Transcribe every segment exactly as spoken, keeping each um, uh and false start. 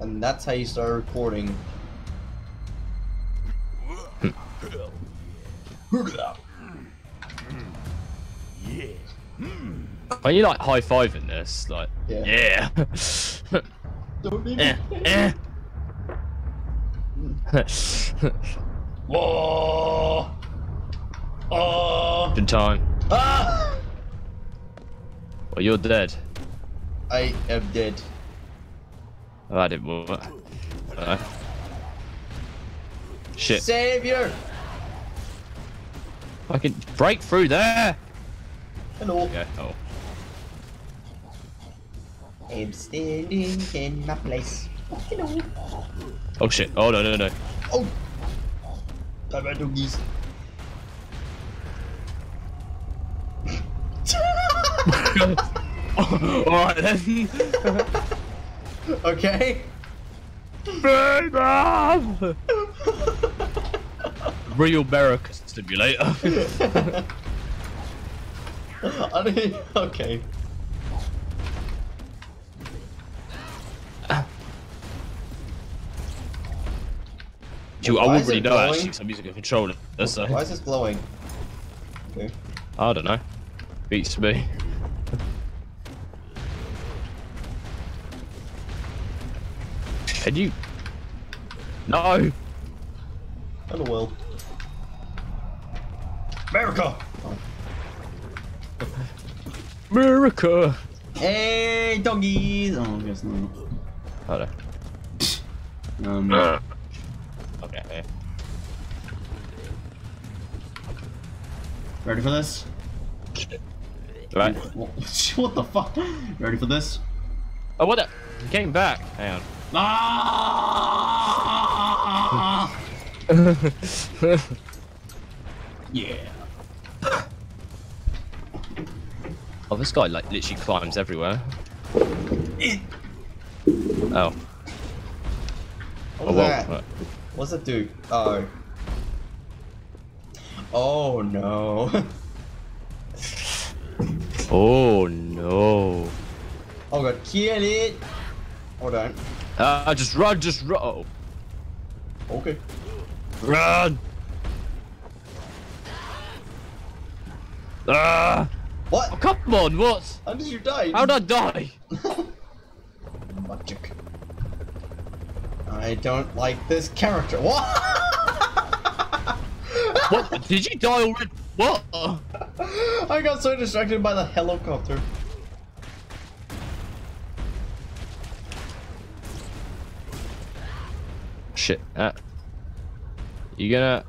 And that's how you start recording. Are you like high fiving this? Like, yeah. yeah. Don't be eh, eh. Whoa! Oh! Good time. Ah! Well, you're dead. I am dead. Oh, that didn't work. Uh, shit. Savior! I can break through there! Hello. Okay. Oh. I'm standing in my place. Hello. Oh shit. Oh no, no, no. Oh! Bye bye, doggies. oh, Alright then. Okay. Burn up! Real American stimulator. I mean, okay. Dude, I wouldn't really know glowing? Actually, 'cause I'm using a controller. That's why so. Is this glowing? Okay. I don't know. Beats me. Can you? No. Hello, world. America. Oh. America. Hey, doggies. Oh, I guess not. Hello. Um. Uh. Okay. Ready for this? Right. What the fuck? Ready for this? Oh, what the? You came back. Hang on. Ah! Yeah. Oh, this guy like literally climbs everywhere. Oh. What was oh, that? Well, right. What's that dude? Uh oh. Oh no. Oh no. Oh god, kill it. Hold on. Uh, just run, just run. Oh. Okay. Run. Ah. Uh, what? Oh, come on, what? How did you die? How'd I die? Magic. I don't like this character. What? What? Did you die already? What? I got so distracted by the helicopter. Shit. Uh, you gonna...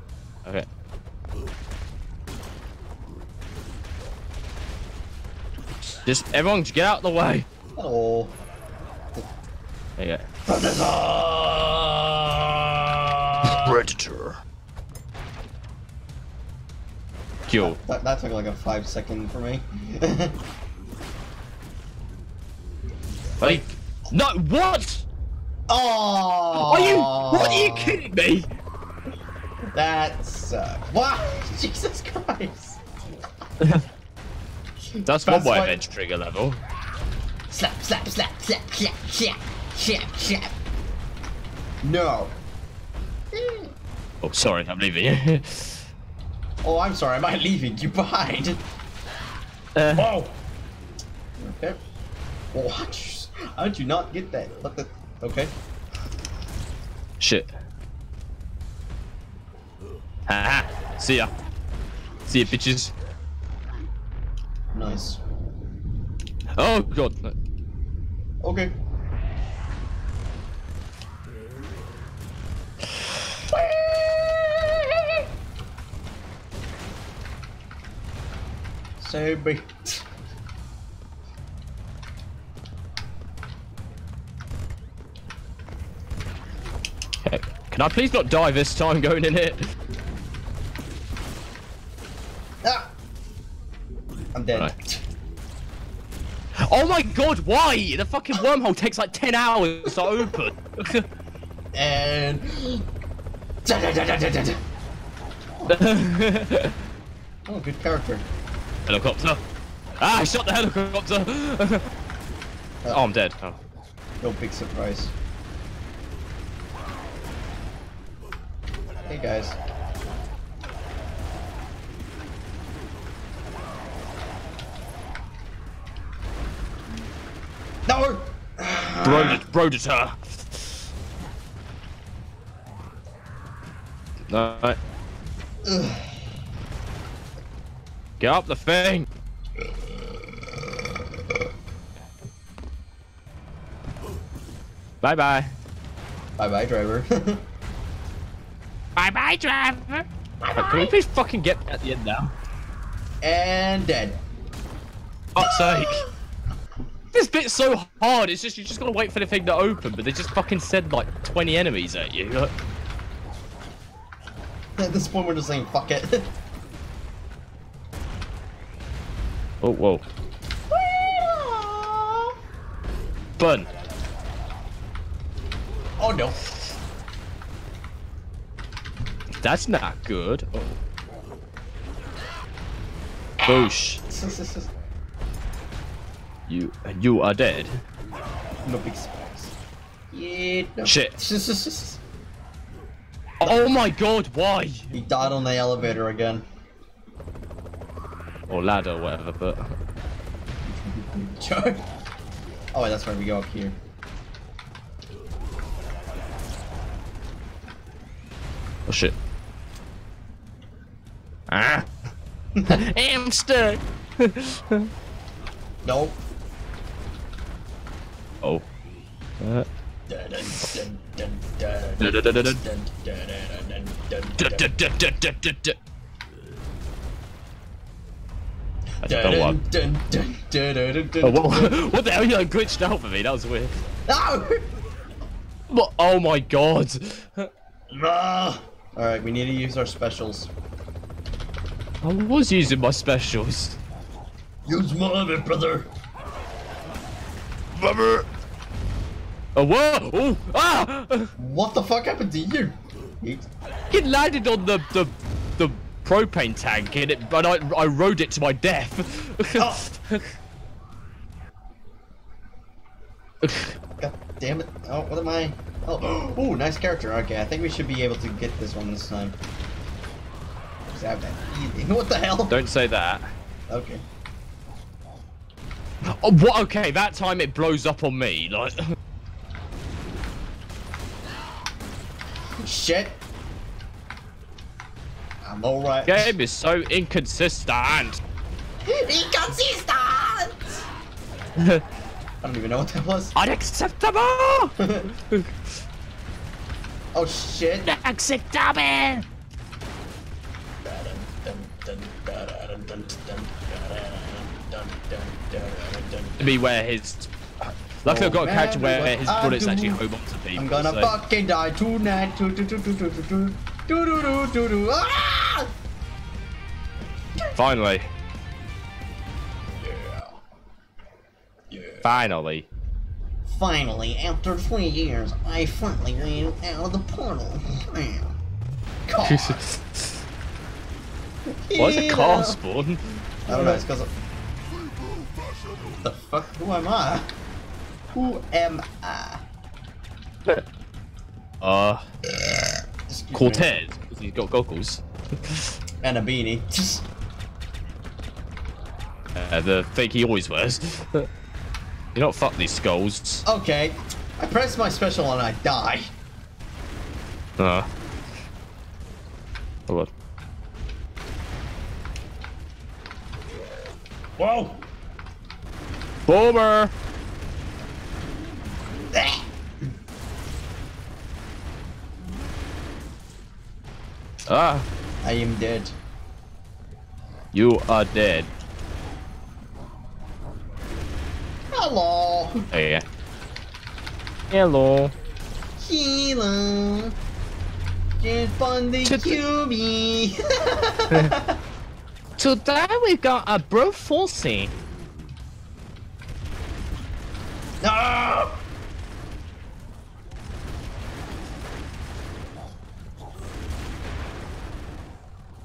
Okay. Just everyone just get out of the way. Oh. There you go. Predator! Predator. Kill. That, that took like a five second for me. Like, no, what? Oh! Are you? What are you kidding me? That sucks. Wow! Jesus Christ! That's one way of entering a level. Slap! Slap! Slap! Slap! Slap! Slap! Slap! Slap! No. Oh, sorry, I'm leaving you. Oh, I'm sorry, am I leaving you behind? Uh, oh. Okay. What? How did you not get that? What the? Okay. Shit. Haha. See ya. See ya, bitches. Nice. Oh god. Okay. So big. Okay. Can I please not die this time going in it? Ah! I'm dead. Right. Oh my god, why? The fucking wormhole takes like ten hours to open. And... Oh. Oh, good character. Helicopter! Ah, I shot the helicopter! Oh, I'm dead. Oh. No big surprise. Hey guys. No! Bro, bro deter. No. Ugh. Get up the thing. Bye bye. Bye bye, driver. Bye bye, driver. Bye bye. Can we please fucking get at the end now? And dead. Fuck's sake. This bit's so hard. It's just you just gotta wait for the thing to open, but they just fucking said like twenty enemies at you. Look. At this point, we're just saying fuck it. Oh, whoa. Burn. Oh no. That's not good. Oh. Boosh. You you are dead. No big surprise. Yeah, no. Shit. Oh my god, why? He died on the elevator again. Or ladder, whatever, but... Oh, wait, that's right, we go up here. Oh, shit. Ah! I'm stuck! Nope. Oh. Uh. I don't know what. Oh, what, what the hell? You like, glitched out for me. That was weird. No! What? Oh my god. Alright, we need to use our specials. I was using my specials. Use more of it, brother. Brother. Oh, whoa! Oh, ah! What the fuck happened to you? It landed on the the the propane tank, and it, but I I rode it to my death. Oh. God damn it! Oh, what am I? Oh, oh, nice character. Okay, I think we should be able to get this one this time. What the hell? Don't say that. Okay. Oh, what? Okay, that time it blows up on me, like. Shit. I'm alright. Game is so inconsistent. Inconsistent! I don't even know what that was. Unacceptable! Oh shit. Unacceptable! Beware his. Luckily, oh, I've got a character where his bullets actually home onto people. I'm gonna so. fucking die tonight. Do do do do do do do do do do do. Ah! Finally. Yeah. Yeah. Finally. Finally, after three years, I finally got out of the portal. Man. Car. Why is a car spawn? I don't know. It's because. Of... What the fuck? Who am I? Who am I? Uh, Cortez, because he's got goggles. And a beanie. Uh, the thing he always wears. You're not fuck these skulls. Okay, I press my special and I die. Uh. Hold on. Whoa! Boomer! Ah! I am dead. You are dead. Hello! Hey. Yeah. Hello. Hello. Get on the Q B. Today we got a Broforce. No!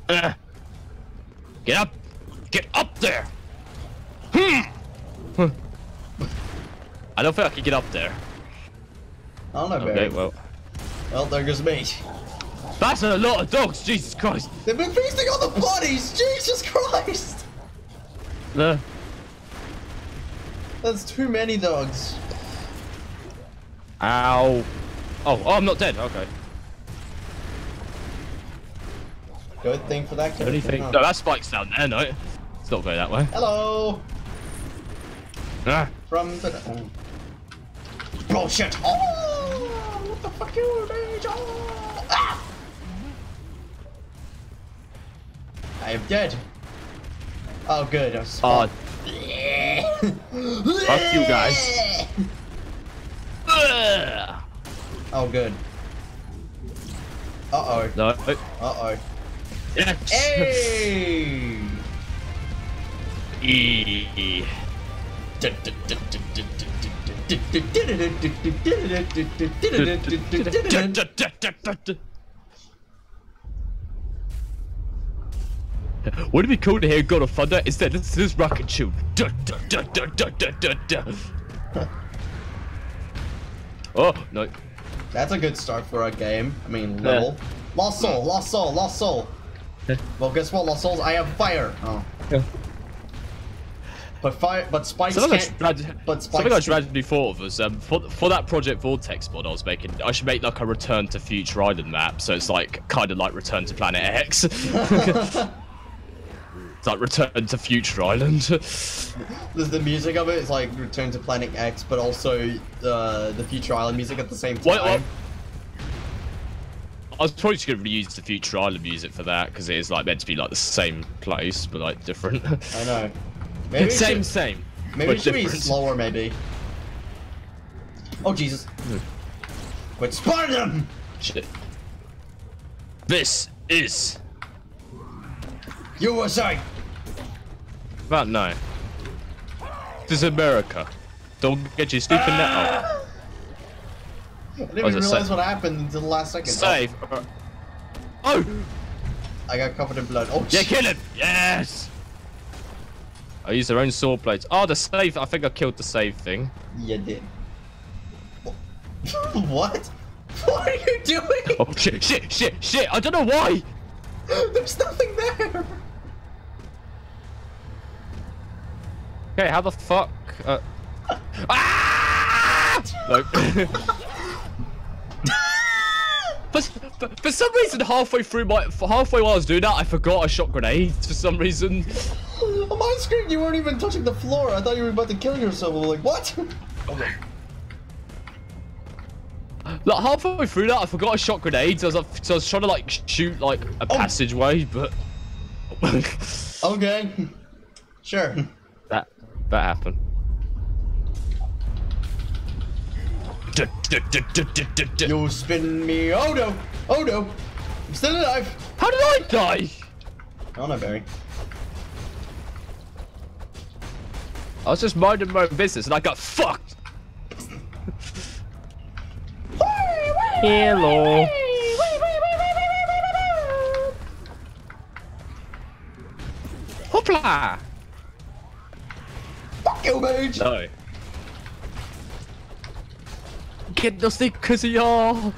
Uh, get up! Get up there! Hmm. I don't think I can get up there. I'll not bury. Okay, well. Well, there goes me. That's a lot of dogs, Jesus Christ. They've been feasting on the bodies, Jesus Christ. No. That's too many dogs. Ow. Oh, oh, I'm not dead, okay. Good thing for that. Anything? Huh? No, that spike's down there, no. It's not going that way. Hello. Ah. From the... Oh. Bullshit. Oh, what the fuck you, bitch? Oh. Ah. I am dead. Oh, good. I was oh. Fuck you guys. Oh, good. Uh-oh. No. Uh-oh. Yes. Hey. E. Would it be cool to hear God of Thunder instead? This is this rocket tune. Oh no! That's a good start for a game. I mean, level. Yeah. Lost soul, lost soul, lost soul. Yeah. Well, guess what, lost souls? I have fire. Oh. Yeah. But fire, but spikes can't. But spikes. Something I strategically thought of was um for for that Project Vortex mod I was making, I should make like a Return to Future Island map, so it's like kind of like Return to Planet X. It's like Return to Future Island. There's the music of it. It's like Return to Planet X, but also uh, the Future Island music at the same time. Wait, I, I was probably just gonna reuse the Future Island music for that because it is like meant to be like the same place but like different. I know. Maybe same, should, same. Maybe it should different. Be slower, maybe. Oh Jesus! Quit spawning them! Shit. This is. U S A! But no. This is America. Don't get your stupid ah! net out. I didn't even realize what happened until the last second. Save! Oh! Oh. I got covered in blood. Oh, yeah, kill him! Yes! I used their own sword blades. Oh, the save. I think I killed the save thing. You did. What? What are you doing? Oh, shit, shit, shit, shit. I don't know why! There's nothing there! Okay, how the fuck? Uh... ah! No. for, for, for some reason, halfway through my halfway while I was doing that, I forgot I shot grenades for some reason. On my screen, you weren't even touching the floor. I thought you were about to kill yourself. I was like, what? Okay. Like halfway through that, I forgot I shot grenades. I was like, so I was trying to like shoot like a oh. passageway, but okay, sure. That that happened. You spin me, oh no, oh no, I'm still alive. How did I die? I don't know, Barry. I was just minding my own business and I got fucked. Hello. Hoopla! Fuck you, mage! No. Get the stickers, y'all!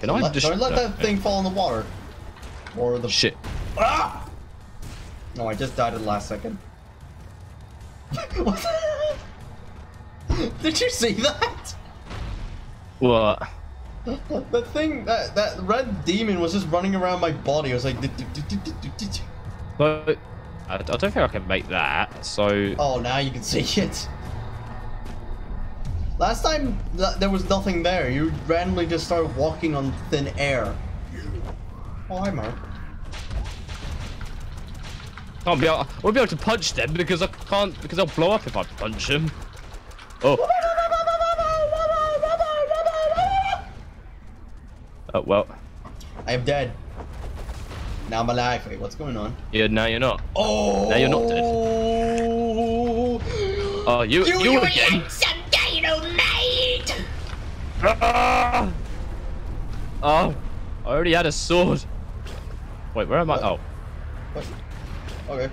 Can I just. Don't let that thing fall in the water. Or the. Shit. Ah! No, I just died at the last second. What the hell? Did you see that? What? The thing that that red demon was just running around my body. I was like, but I don't think I can make that. So. Oh, now you can see it. Last time there was nothing there. You randomly just started walking on thin air. Oh, hi, Mark. Can't be. Able, I won't be able to punch them because I can't. Because I'll blow up if I punch them. Oh. Oh, well. I am dead. Now I'm alive. Wait, what's going on? Yeah, now you're not. Oh! Now you're not dead. Oh, you, you, you, you again. Some dynamite! Ah! Oh, I already had a sword. Wait, where am I? Oh. What? Okay.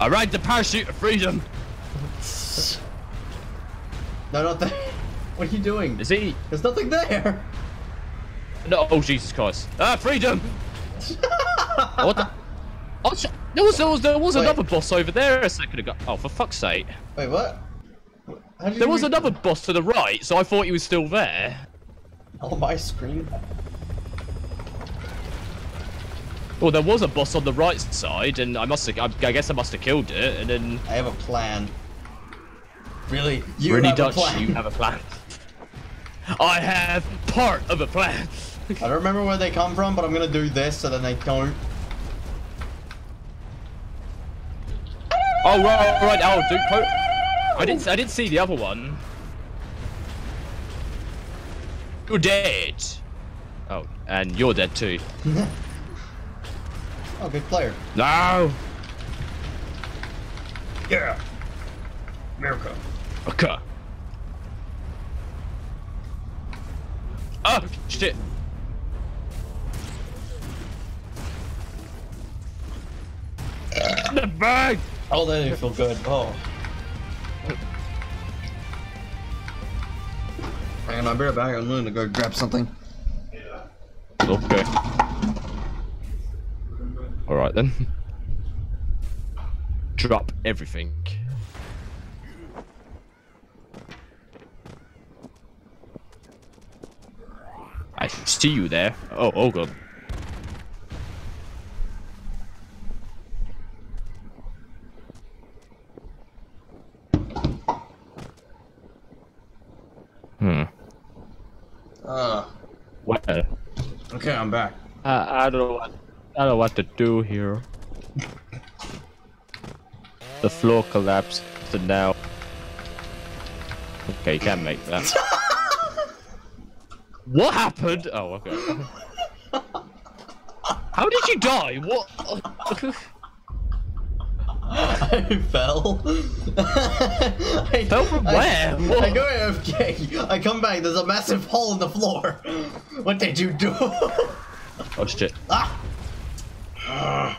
I ride the parachute of freedom. No, not that. What are you doing? Is he? There's nothing there. No. Oh, Jesus Christ. Ah, freedom. What the? Oh, there was, there was, there was another boss over there a second ago. Oh, for fuck's sake. Wait, what? How did there you was another boss to the right, so I thought he was still there. Oh, my screen. Well, there was a boss on the right side, and I must have, I guess I must have killed it, and then... I have a plan. Really? You really have Dutch, a plan? You have a plan. I have part of a plan. I don't remember where they come from, but I'm going to do this so that they don't... Oh, right, right, oh, dude, I didn't, I didn't see the other one. You're dead. Oh, and you're dead too. Oh, good player. No. Yeah. America. Okay. Oh, shit. The bag. Oh, that didn't feel good. Oh. Hang on, I'll be right back. I'm willing to go grab something. Yeah. Okay. Alright then. Drop everything. I see you there. Oh, oh god. Hmm. Uh. What? Okay, I'm back. Uh, I don't know what, I don't know what to do here. The floor collapsed and now. Okay, you can make that. What happened? Oh, okay. How did you die? What? I fell. I fell from where? I, I go A F K. I come back. There's a massive hole in the floor. What did you do? Oh shit! Ah. I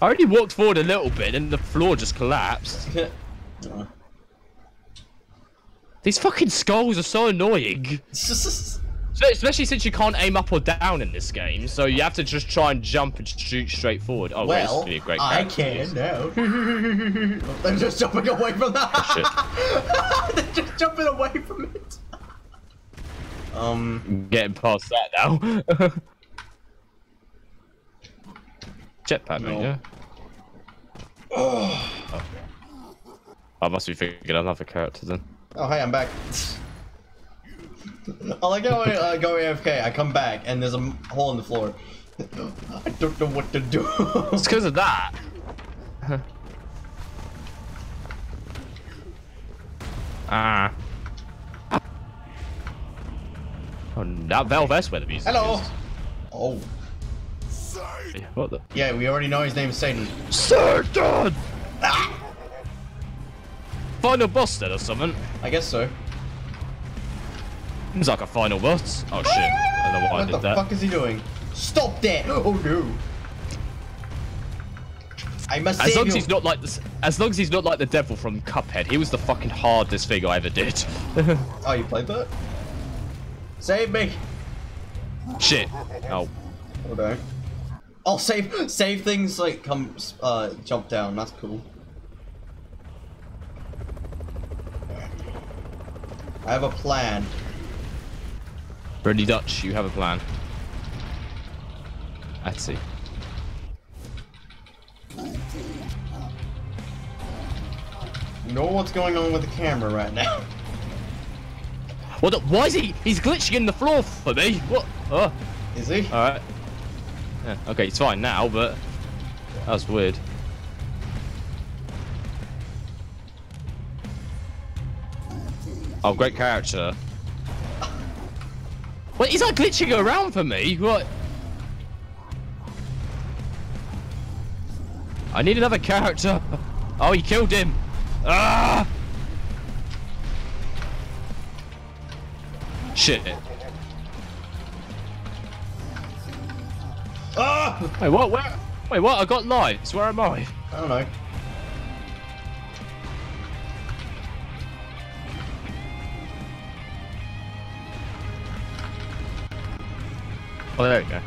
already walked forward a little bit, and the floor just collapsed. These fucking skulls are so annoying. Especially since you can't aim up or down in this game, so you have to just try and jump and shoot straight forward. Oh, well, wait, this is a great I can now. They're just jumping away from that. Oh, shit. They're just jumping away from it. Um, getting past that now. Jetpack, no. Yeah. Oh. Okay. I must be thinking another character then. Oh, hey, I'm back. I like how I uh, go A F K, I come back, and there's a hole in the floor. I don't know what to do. It's because of that. Ah. uh. Oh, that Val Vest where the music hello. Is. Oh. What the? Yeah, we already know his name is Satan. Satan! Ah! Final boss then or something? I guess so. It's like a final boss. Oh shit. I don't know why I did that. What the fuck is he doing? Stop that! Oh no. I must save you. As long as he's not like this, as long as he's not like the devil from Cuphead, he was the fucking hardest thing I ever did. Oh, you played that? Save me! Shit. Oh. Hold on. Oh, save save things like come uh jump down, that's cool. I have a plan. Ready Dutch, you have a plan. I see. You know what's going on with the camera right now. What the, why is he? He's glitching in the floor for me. What? Oh. Is he? Alright. Yeah, okay, it's fine now, but that was weird. Oh, great character. Wait, he's like glitching around for me. What? I need another character. Oh, he killed him. Ah! Shit. Ah! Wait, what? Where? Wait, what? I got lives. Where am I? I don't know. Oh, there you go.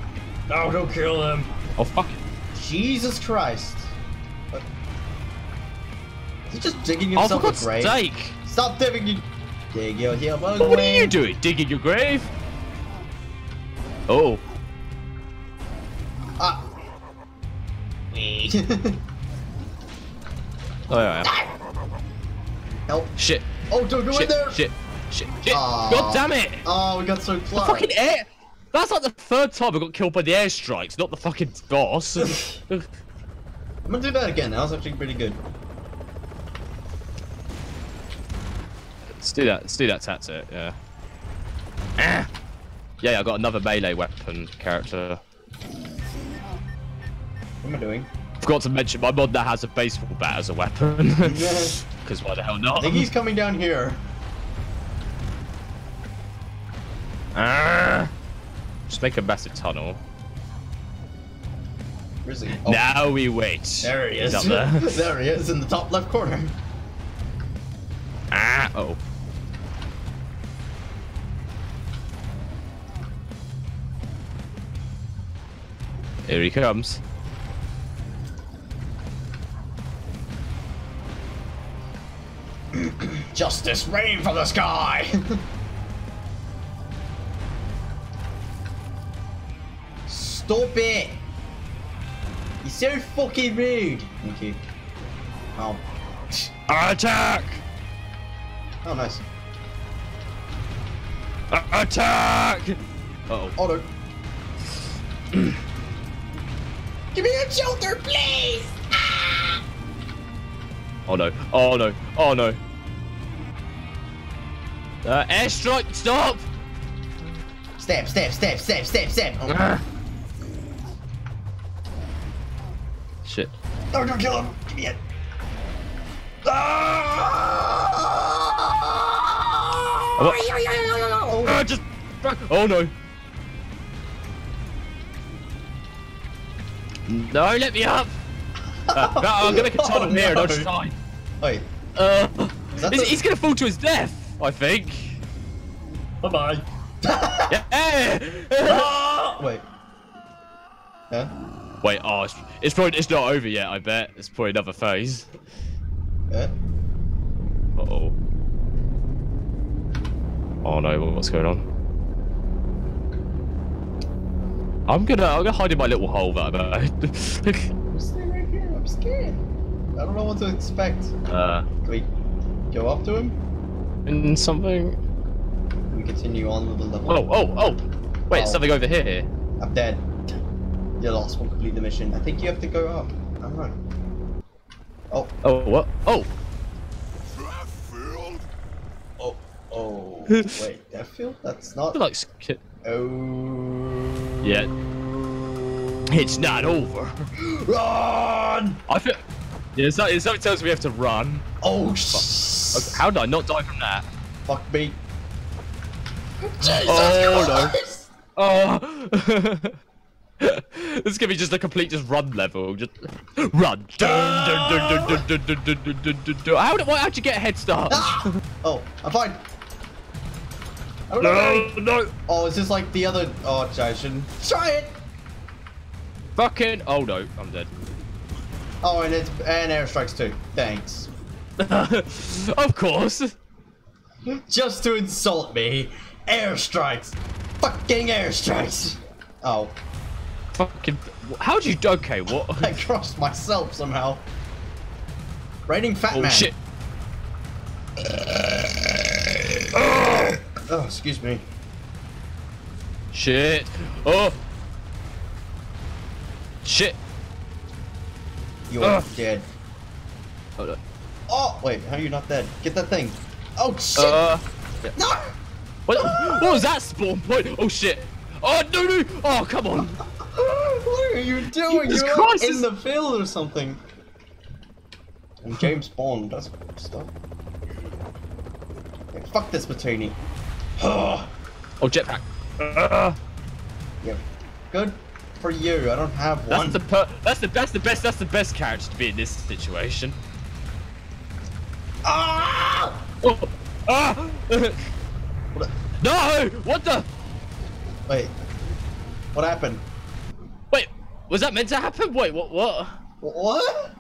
No, don't kill him. Oh, fuck. Jesus Christ. He's just digging himself oh, a grave. Sake. Stop digging your... Dig your heel away. What are you doing? Digging your grave? Oh. Ah. Wait. Oh, yeah, yeah. Help. Shit. Oh, don't go shit. in there. Shit. Shit. Shit. Aww. God damn it. Oh, we got so close. The fucking air. That's like the third time I got killed by the airstrikes, not the fucking boss. I'm gonna do that again. That was actually pretty good. Let's do that. Let's do that tactic. Yeah. Ah. Yeah, I got another melee weapon character. What am I doing? Forgot to mention my mod that has a baseball bat as a weapon. Because why the hell not? I think he's coming down here. Ah. Just make a massive tunnel. Where's he? Oh. Now we wait. There he is. He's up there. There he is in the top left corner. Ah. Uh oh. Here he comes. Justice rain from the sky. Stop it! You're so fucking rude. Thank you. Oh. Attack! Oh, nice. A attack! Uh oh. Oh no. Give me that shelter, please! Ah! Oh no! Oh no! Oh no! Uh, airstrike! Stop! Step! Step! Step! Step! Step! Step! Oh. Ah. Shit! No! Don't kill him! Give me it! Ah! Oh, oh, oh, just! Oh no! No, let me up! Uh, no, I'm gonna make a tunnel oh, here no. and I'll just die. Wait. Uh, is, the... He's gonna fall to his death, I think. Bye bye. Yeah. Oh. Wait. Huh? Wait, oh, it's, it's probably it's not over yet, I bet. It's probably another phase. Yeah. Uh oh. Oh no, what's going on? I'm gonna, I'm gonna hide in my little hole that I I'm sitting right here, I'm scared. I don't know what to expect. Uh, Can we go up to him? In something? Can we continue on with the level? Oh, oh, oh! Wait, oh. something over here. I'm dead. You're lost, we'll complete the mission. I think you have to go up. I don't know. Oh. Oh, what? Oh! Deathfield? Oh, oh. Wait, Deathfield? That's not... Like, oh... Yeah. It's not over. Run! I feel. Yeah, something tells me we have to run. Oh, shit. How did I not die from that? Fuck me. Jesus oh, Christ. no. Oh. This is going to be just a complete just run level. Just run. How did I actually get a head start? Ah! Oh, I'm fine. No, know. no. Oh, is this like the other? Oh, I shouldn't. Try it. Fucking. Oh no, I'm dead. Oh, and it's and airstrikes too. Thanks. Of course. Just to insult me, airstrikes. Fucking airstrikes. Oh. Fucking. How do you? Okay, what? I crossed myself somehow. Raiding Fat oh, Man. Oh shit. Oh. Oh, excuse me. Shit. Oh. Shit. You're oh. dead. Hold on. Oh, wait. How are you not dead? Get that thing. Oh, shit. Uh, yeah. No. What, ah! What was that spawn point? Oh, shit. Oh, no, no. Oh, come on. What are you doing? Jesus You're Christ. in the field or something. And James Bond does stuff. Yeah, fuck this, Batini. Oh, jetpack. Uh, yeah, good for you. I don't have one. That's the per that's the that's the best that's the best character to be in this situation. Ah! Oh, ah! What the? No! What the? Wait. What happened? Wait, was that meant to happen? Wait, what? What? What?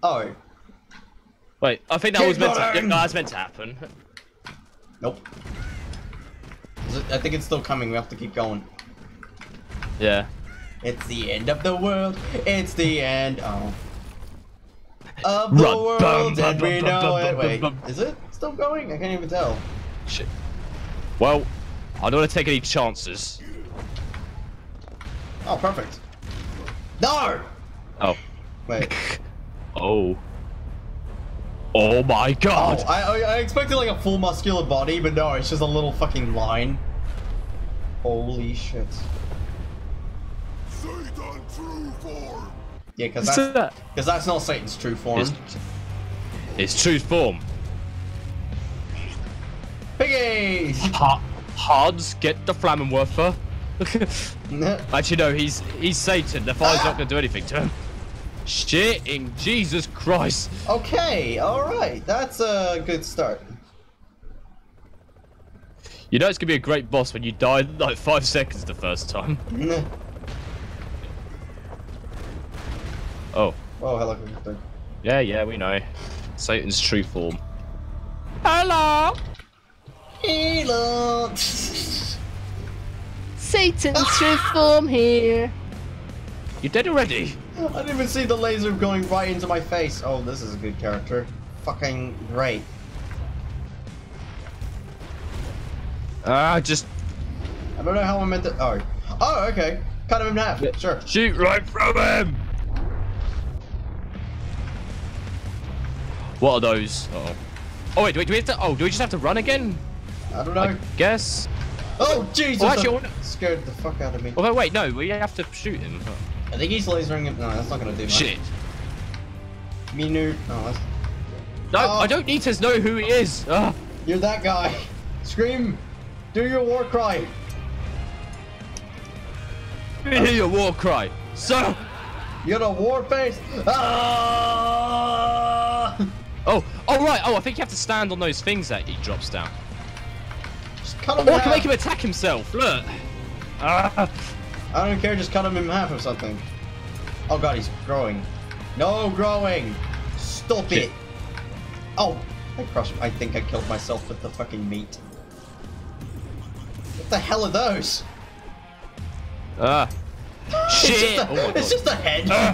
Oh. Wait, I think that Keep was meant going. to. No, that's meant to happen. Nope. I think it's still coming. We have to keep going. Yeah. It's the end of the world. It's the end of, of the Run. world, bum, bum, and we bum, know bum, it. Wait, bum, bum. Is it still going? I can't even tell. Shit. Well, I don't want to take any chances. Oh, perfect. No. Oh. Wait. Oh. Oh my god! Oh, I, I expected like a full muscular body, but no, it's just a little fucking line. Holy shit. Satan true form. Yeah, cause that's, that? cause that's not Satan's true form. It's, it's true form. Piggies! Ha Hards, get the Flammenwerfer. Actually no, he's he's Satan. The fire's ah. not gonna do anything to him. Shit in Jesus Christ. Okay, alright, that's a good start. You know it's gonna be a great boss when you die like five seconds the first time. Oh. Oh, hello. Yeah, yeah, we know. Satan's true form. Hello! Hello! Satan's true form here. You're dead already? I didn't even see the laser going right into my face. Oh, this is a good character. Fucking great. Ah, uh, just... I don't know how I meant to... Oh. Oh, okay. Cut him in half. Yeah. Sure. Shoot right from him! What are those? Uh oh. Oh, wait, wait, do we have to... Oh, do we just have to run again? I don't know. I guess. Oh, Jesus! Oh, actually, I scared the fuck out of me. Oh, wait, no. We have to shoot him. Oh. I think he's lasering him. No, that's not gonna do much. Shit. Minute. Oh, that's... No, oh. I don't need to know who he is. Ugh. You're that guy. Scream. Do your war cry. Let me hear your war cry. So. You're the war face. Ah! Oh, oh, right. Oh, I think you have to stand on those things that he drops down. Just cut him oh, I can make him attack himself. Look. Ah. I don't care, just cut him in half or something. Oh god, he's growing. No growing! Stop Shit. it! Oh, I crushed I think I killed myself with the fucking meat. What the hell are those? Ah. Uh, shit! It's just a, oh it's just a head! Uh.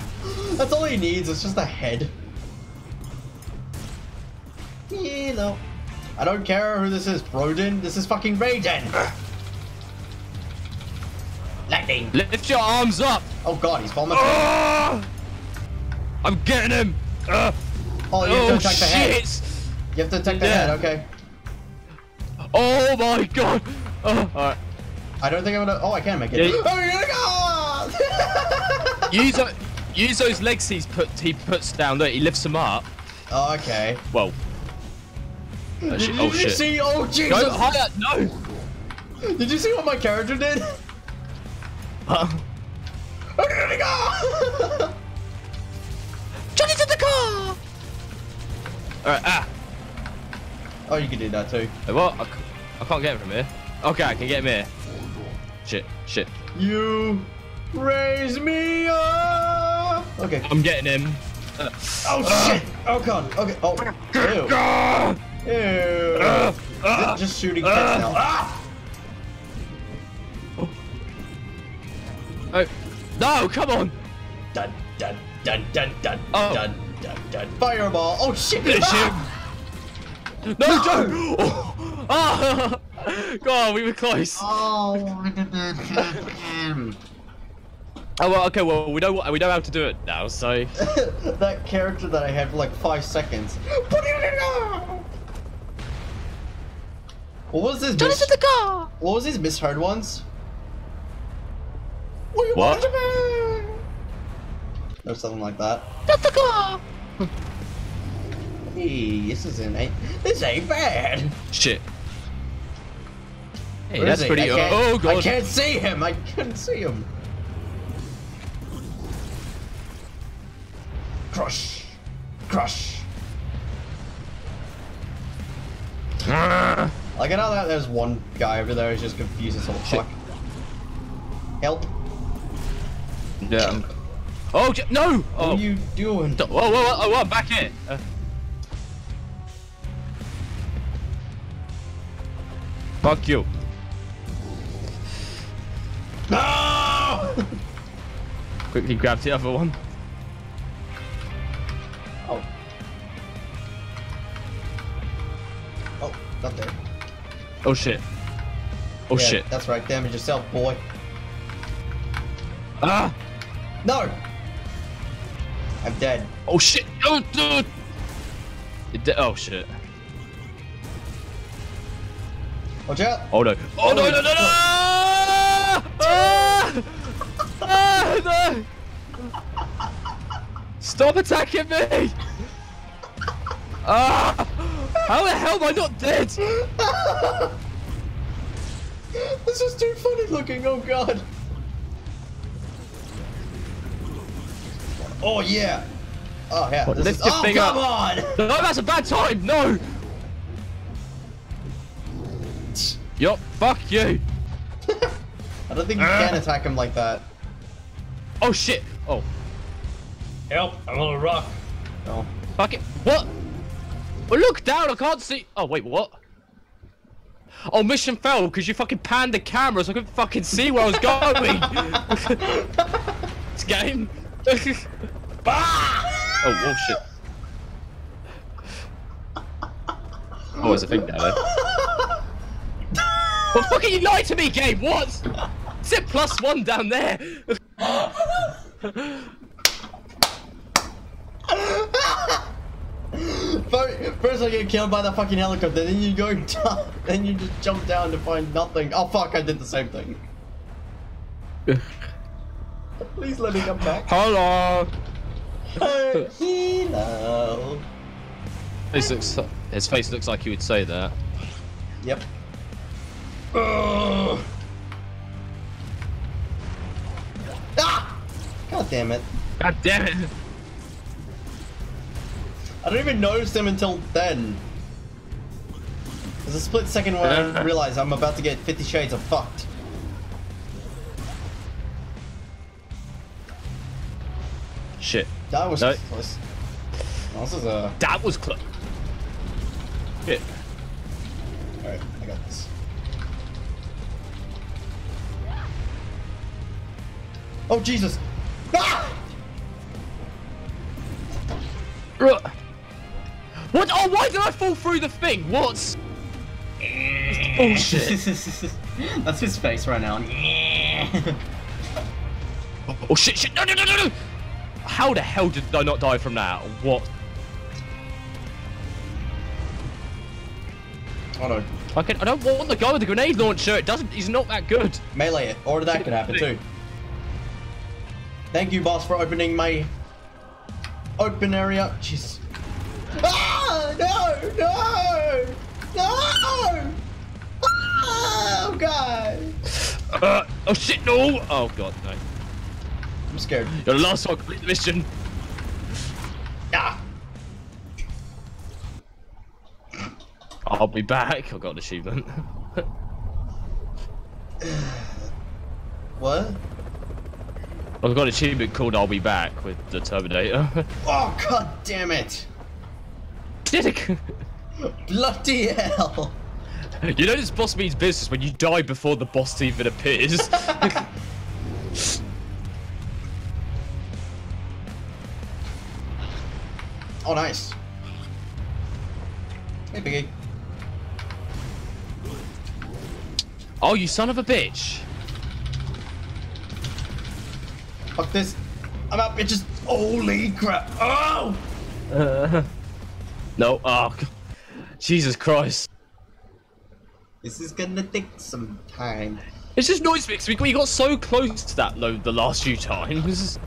That's all he needs, it's just a head. You know. I don't care who this is, Broden. This is fucking Raiden! Uh. Lightning. Lift your arms up! Oh god, he's falling. Oh! I'm getting him! Uh, oh, you have to attack oh, the head. Shit. You have to attack the yeah. head, okay. Oh my god! Oh, alright. I don't think I'm gonna... Oh, I can make it. Yeah. Oh, you... use, a... use those legs he's put... he puts down, don't he? He lifts them up. Oh, okay. Well. Oh, did shit. you oh, shit. see? Oh, Jesus! Go higher! No! Did you see what my character did? Johnny's in the car! Johnny's in the car! Alright, ah! Oh, you can do that too. Hey, what? I, I can't get him from here. Okay, I can get him here. Shit, shit. You raise me up! Okay. I'm getting him. Uh, oh uh, shit! Oh god, okay. Oh. Ew. Ew. Uh, uh, just shooting kids uh, now. Uh, Oh no! Come on! Dun dun dun dun dun oh. dun dun dun! Fireball! Oh shit! Finish ah. him! No! no. Don't. Oh. Oh. God, we were close. Oh, we did that. Oh well, okay. Well, we know what we know how to do it now. So that character that I had for like five seconds. Put it in the car. What was this? Johnny's in the car. What was these misheard ones? What? what? Or something like that. That's the car. Hey, this isn't ain't this ain't bad. Shit. Hey, Where that's pretty. Oh god! I can't see him. I couldn't see him. Crush, crush. Like I know that there's one guy over there who's just confused as all fuck. Help. Yeah. I'm... Oh, no! What oh. are you doing? Whoa, whoa, whoa, whoa, back here. Uh... Fuck you. No! Quickly grabs the other one. Oh. Oh, not there. Oh shit. Oh yeah, shit. That's right, damage yourself, boy. Ah! No! I'm dead. Oh shit! Oh, dude! You're de oh shit. Watch out! Oh no! Oh, oh no, no, no, no! Ah! Ah, no! Stop attacking me! Ah! How the hell am I not dead? This is too funny looking, oh god! Oh yeah! Oh yeah! What, lift is... your oh, finger. Come on! No, that's a bad time! No! Yup, fuck you! I don't think you uh. can attack him like that. Oh shit! Oh. Help, I'm on a rock. Oh. Fuck it. What? Well, look down, I can't see. Oh, wait, what? Oh, mission failed because you fucking panned the camera so I couldn't fucking see where I was going. This game. Ah! Oh, oh shit. Oh, there's a thing down there. Well, fucking you lied to me, game! What? Is it plus one down there? First I get killed by that fucking helicopter, then you go down, then you just jump down to find nothing. Oh fuck, I did the same thing. Please let me come back. Hello. Hello. His, looks, his face looks like you would say that. Yep. Ugh. Ah! God damn it. God damn it. I don't even notice him until then. There's a split second where I realize I'm about to get fifty shades of fucked. Shit. That was no. close. This is a... That was close. Shit. Alright, I got this. Oh, Jesus! Ah! What? Oh, why did I fall through the thing? What? Oh, shit. That's his face right now. oh, oh, shit, shit. No, no, no, no, no! How the hell did I not die from that? What? Oh no. I can I don't want the guy with the grenade launcher. It doesn't he's not that good. Melee it, or that could happen too. Thank you, boss, for opening my open area. Jeez. Ah no, no! No! Oh god! Uh, oh shit, no! Oh god, no. I'm scared. Your last one complete the mission. Ah. I'll be back. I got an achievement. What? I've got an achievement called I'll be back with the Terminator. Oh god damn it! Did it? Bloody hell! You know this boss means business when you die before the boss even appears. Oh, nice. Hey, Biggie. Oh, you son of a bitch. Fuck this. I'm out, bitches. Holy crap. Oh! Uh, no. Oh, Jesus Christ. This is gonna take some time. It's just noise mix. We, we got so close to that load the last few times.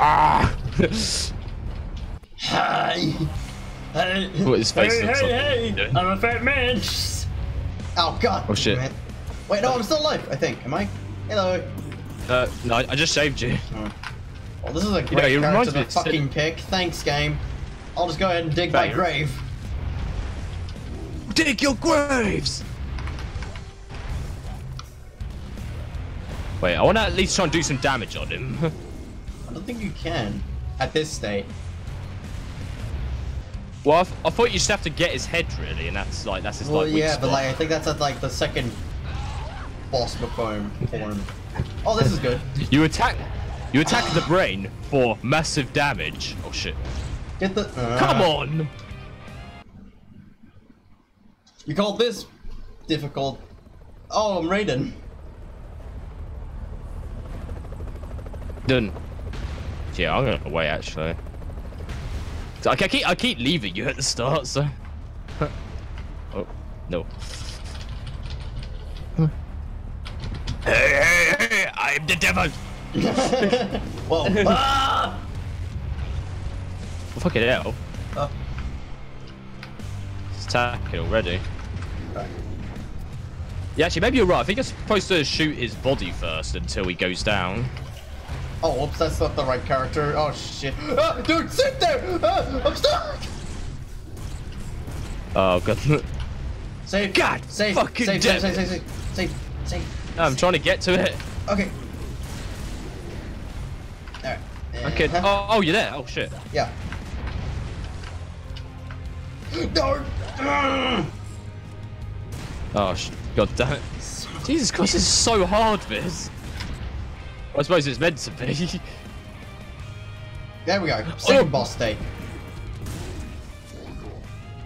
Ah! Hi! Hey! What his face hey, looks hey, like. Hey! I'm a fat man! Oh god! Oh shit! Man. Wait, no, I'm still alive. I think. Am I? Hello. Uh, no, I just saved you. Oh, well, this is a great you know, character to fucking pick. Thanks, game. I'll just go ahead and dig Fair. my grave. Dig your graves! Wait, I want to at least try and do some damage on him. I don't think you can at this state. Well, I, th I thought you just have to get his head really, and that's like that's his well, like. Well, yeah, spot. But like I think that's at like the second boss form. Oh, this is good. You attack, you attack the brain for massive damage. Oh shit! Get the. Uh, Come on! You called this difficult? Oh, I'm Raiden. Done. Yeah, I'm gonna away actually. So I keep I keep leaving you at the start, so. Oh no. Huh. Hey, hey, hey! I'm the devil. Whoa! Ah! Well, fucking hell! Oh. It's attacking already. Right. Yeah, actually, maybe you're right. I think you're supposed to shoot his body first until he goes down. Oh, oops, that's not the right character. Oh, shit. Ah, dude, sit there! Ah, I'm stuck! Oh, God. Save. God! Save! Fucking save, save, save, save, save, save, save. No, I'm save. trying to get to it. Okay. Alright. Uh, okay. Oh, oh, you're there. Oh, shit. Yeah. No! Oh, sh God damn it. Jesus Christ, this is so hard, this. I suppose it's meant to be. There we go. Second oh. boss day.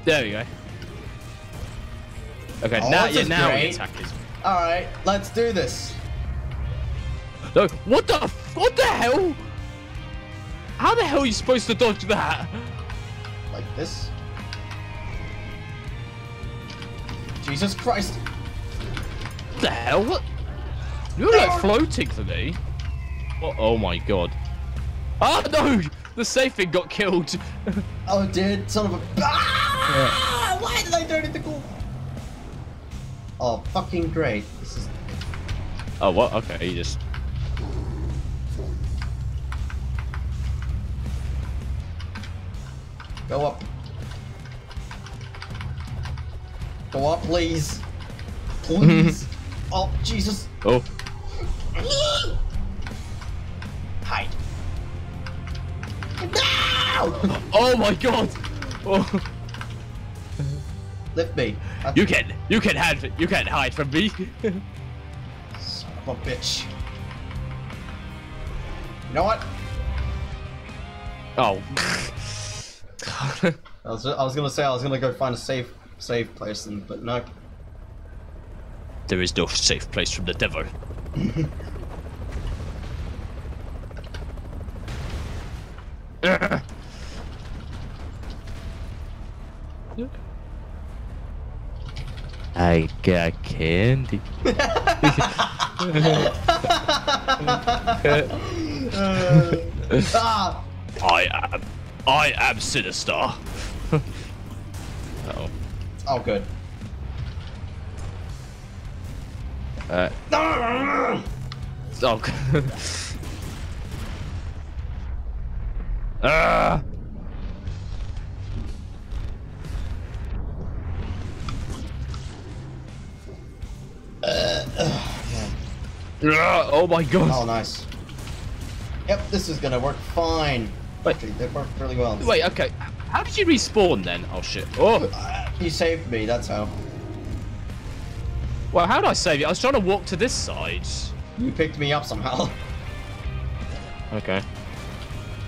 There we go. Okay, oh, now yeah, now we attack his. All right, let's do this. No, what the what the hell? How the hell are you supposed to dodge that? Like this? Jesus Christ! What the hell? What? You're like floating for me. Oh, oh my god. Oh no! The safe thing got killed. Oh dude, son of a. Ah! Yeah. Why did I do anything cool? Oh, fucking great. This is. Oh, what? Okay, you just. Go up. Go up, please. Please. Oh, Jesus. Oh. Hide. No! Oh my god! Oh. Lift me. That's you can, you can hide, you can't hide from me. Son of a bitch. You know what? Oh. I was, I was gonna say I was gonna go find a safe, safe place, and, but no. There is no safe place from the devil. uh. I got candy. uh. ah. I am. I am sinister. uh oh. Oh, good. Uh, oh. uh. Oh my god. Oh, nice. Yep, this is gonna work fine. Wait. Actually, that worked really well. Wait, okay. How did you respawn then? Oh shit. Oh. Uh, you saved me, that's how. Well, how did I save you? I was trying to walk to this side. You picked me up somehow. Okay.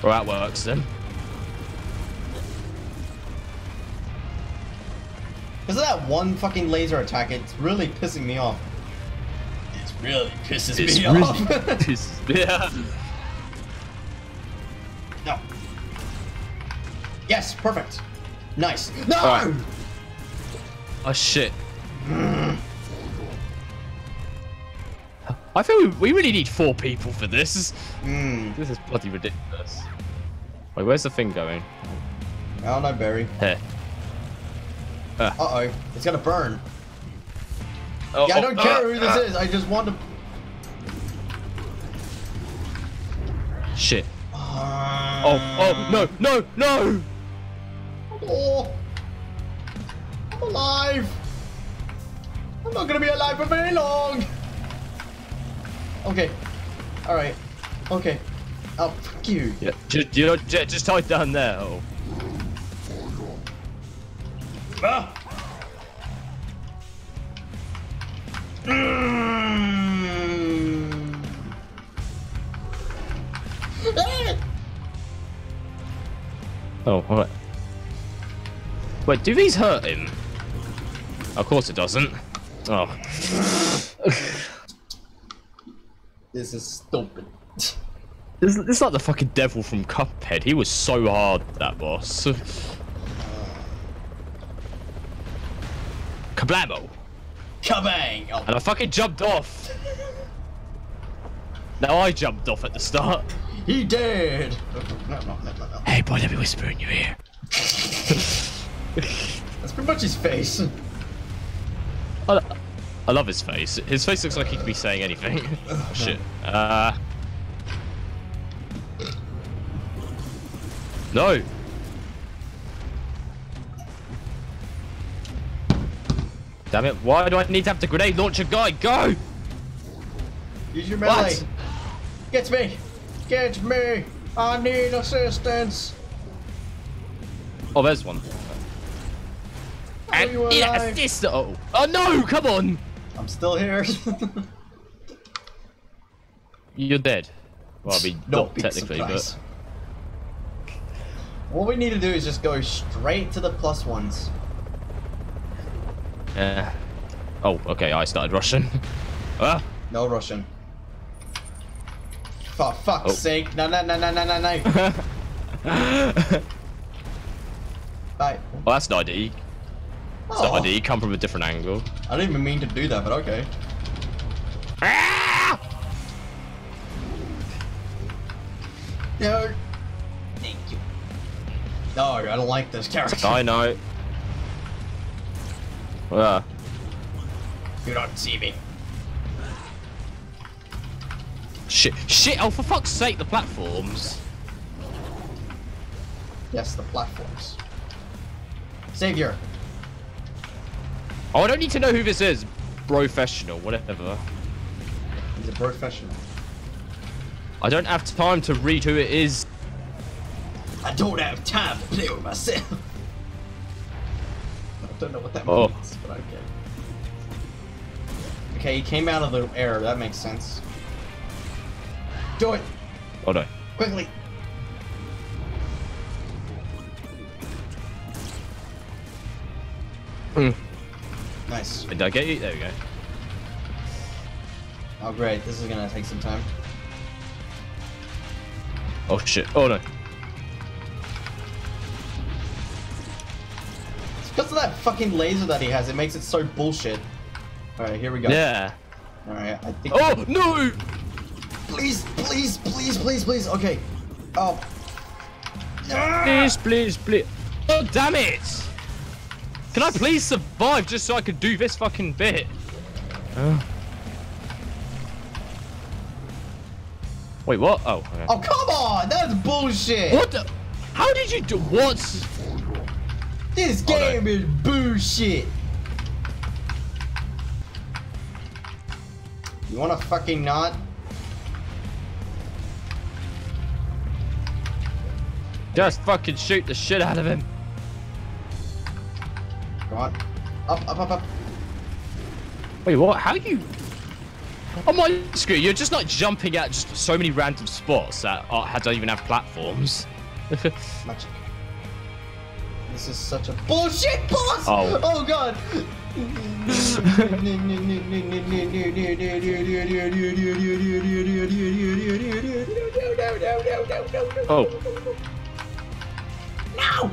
Well, that works then. Because of that one fucking laser attack, it's really pissing me off. It really pisses it's me really off. pisses me off. No. Yes, perfect. Nice. No! Right. Oh, shit. I feel we, we really need four people for this. Mm. This is bloody ridiculous. Wait, where's the thing going? I don't know, Barry. Here. Uh. Uh-oh, it's gonna burn. Oh, yeah, I don't oh, care uh, who this uh. is, I just want to... Shit. Uh... Oh, oh, no, no, no! Oh, I'm alive. I'm not gonna be alive for very long. Okay. All right. Okay. Oh, fuck you. Yeah. Just, you know, just hide down there. Oh. Ah. Mm. Oh, all right. Wait, do these hurt him? Of course it doesn't. Oh. This is stupid. This, this is like the fucking devil from Cuphead. He was so hard, that boss. Kablamo! Kabang! Oh. And I fucking jumped off! Now I jumped off at the start. He did! No, no, no, no, no. Hey boy, let me whisper in your ear. That's pretty much his face. I, I love his face. His face looks like he could be saying anything. Oh, shit. Uh, no. Damn it! Why do I need to have the grenade launcher guy? Go! Use your melee. What? Get me! Get me! I need assistance. Oh, there's one. And it assist. Oh. Oh no! Come on! I'm still here. You're dead. Well, I mean, no, not technically, surprise. But what we need to do is just go straight to the plus ones. Yeah. Oh, okay. I started rushing. Ah. No rushing. For fuck's oh. sake! No, no, no, no, no, no, no. Bye. Well, that's an I D. It's oh. not I D, you come from a different angle. I didn't even mean to do that, but okay. Ah! No. Thank you. No, I don't like this character. I know. Uh. You don't see me. Shit. Shit! Oh, for fuck's sake, the platforms. Yes, the platforms. Savior. Oh, I don't need to know who this is. Brofessional, whatever. He's a professional. I don't have time to read who it is. I don't have time to play with myself. I don't know what that oh. means, but okay. Okay, he came out of the air. That makes sense. Do it. Oh no! Quickly. Hmm. Nice. Did I get you? There we go. Oh great, this is gonna take some time. Oh shit, oh no. It's because of that fucking laser that he has, it makes it so bullshit. Alright, here we go. Yeah. Alright, I think- Oh, no! Please, please, please, please, please, okay. Oh. Ah! Please, please, please. Oh, damn it! Can I please survive just so I can do this fucking bit? Oh. Wait, what? Oh. Okay. Oh, come on! That's bullshit! What the? How did you do? What? This game oh, no. is bullshit! You wanna fucking not? Just fucking shoot the shit out of him. Right. Up, up, up, up. Wait, what? How you? Oh my screw! You're just like jumping at just so many random spots that uh, don't even have platforms. Magic. This is such a bullshit boss. Oh, oh god. Oh. No.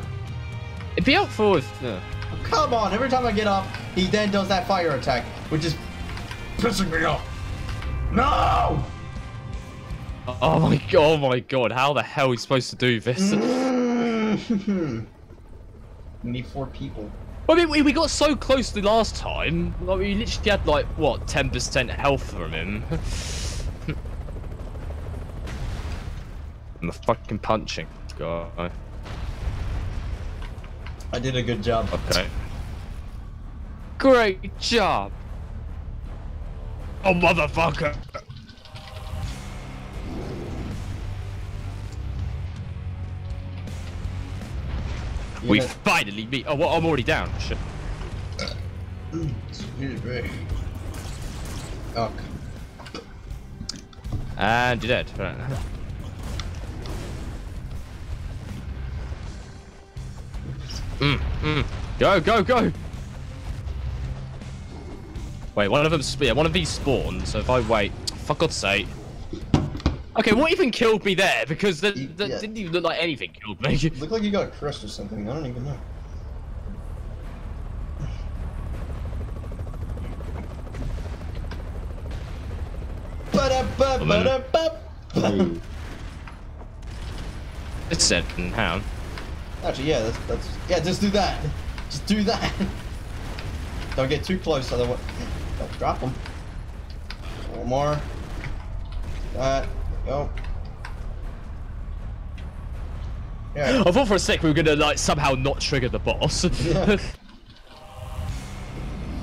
It'd be helpful if. No. Come on, every time I get up, he then does that fire attack, which is pissing me off. No! Oh my god, oh my god, how the hell are we supposed to do this? We need four people. I mean, we, we got so close the last time. Like, we literally had, like, what, ten percent health from him. I'm a fucking punching guy. I did a good job. Okay. Great job. Oh, motherfucker. Yeah. We finally meet. Oh, well, I'm already down. Shit. Oh. And you're dead. Right. Mm, mm. Go, go, go! Wait, one of them. Yeah, one of these spawned. So if I wait, for God's sake. Okay, what even killed me there? Because that the, yeah. didn't even look like anything killed me. It looked like you got crushed or something. I don't even know. It's said in town. Actually, yeah, that's, that's yeah. Just do that. Just do that. Don't get too close, otherwise, don't drop them. One more. That. Go. Yeah. I thought for a sec we were gonna like somehow not trigger the boss. Yeah.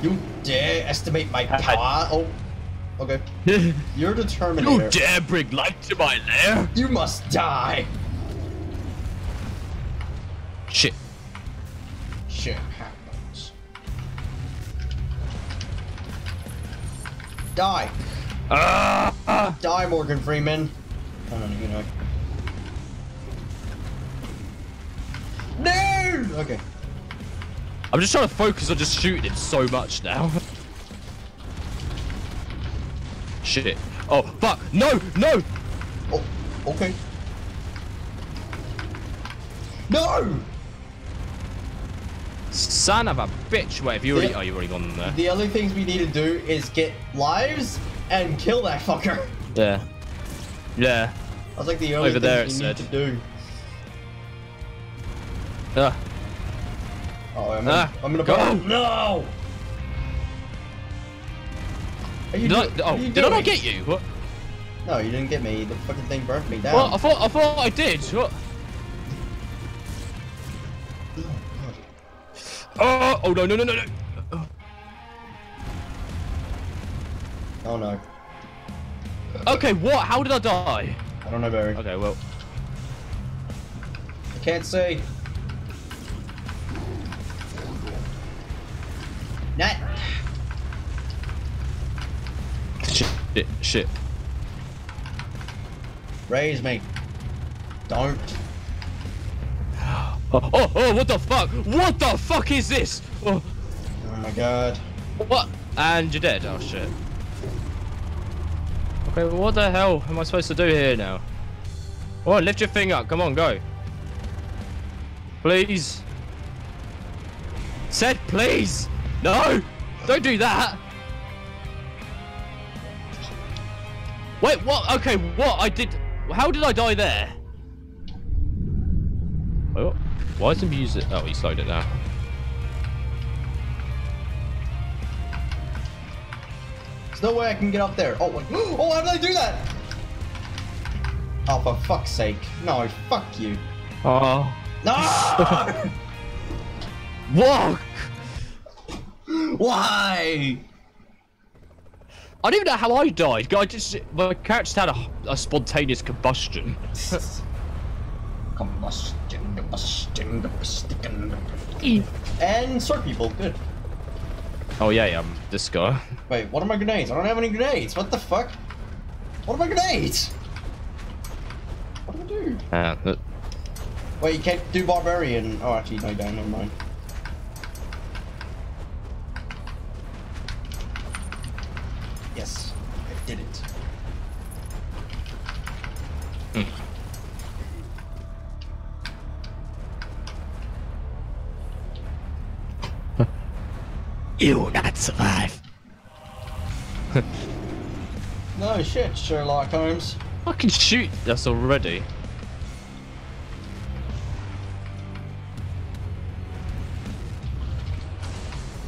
You dare estimate my power? Oh. Okay. You're the Terminator. You dare bring light to my lair? You must die. Shit. Shit happens. Die. Uh, uh. Die, Morgan Freeman. I don't even know. No! Okay. I'm just trying to focus on just shooting him so much now. Shit. Oh, fuck. No, no. Oh, okay. No! Son of a bitch. Wait, have you already... The, oh, you've already gone there. The only things we need to do is get lives and kill that fucker. Yeah. Yeah. That's like the only Over thing there, we need to do. Ah. Oh, I'm gonna... Ah. I'm gonna go! No! Are you did doing, I, oh, are you did doing? I not get you? What? No, you didn't get me. The fucking thing burnt me down. Well, I thought I thought I did. What? Oh, oh no, no, no, no, no. Oh no. Okay, what? How did I die? I don't know, Barry. Okay, well. I can't see. Nah. Shit, shit. Raise me. Don't. Oh, oh, oh, what the fuck? What the fuck is this? Oh, oh my god. What? And you're dead. Oh, shit. Okay, well, what the hell am I supposed to do here now? Oh, lift your thing up. Come on, go. Please. Said please. No. Don't do that. Wait, what? Okay, what? I did... How did I die there? Wait, what? Why is the music? Oh, he slowed it down. There's no way I can get up there. Oh, wait. Oh, how did I do that? Oh, for fuck's sake. No, fuck you. Oh. No! Walk! Why? I don't even know how I died. I just, my character had a, a spontaneous combustion. Combustion, combustion, combustion. E. And sword people, good. Oh yeah, yeah, I'm this guy. Wait, what are my grenades? I don't have any grenades. What the fuck? What are my grenades? What do I do? Uh, look. Wait, you can't do barbarian. Oh, actually, no, don't. Never mind. Yes, I did it. Mm. You will not survive. No shit, Sherlock Holmes. I can shoot this already.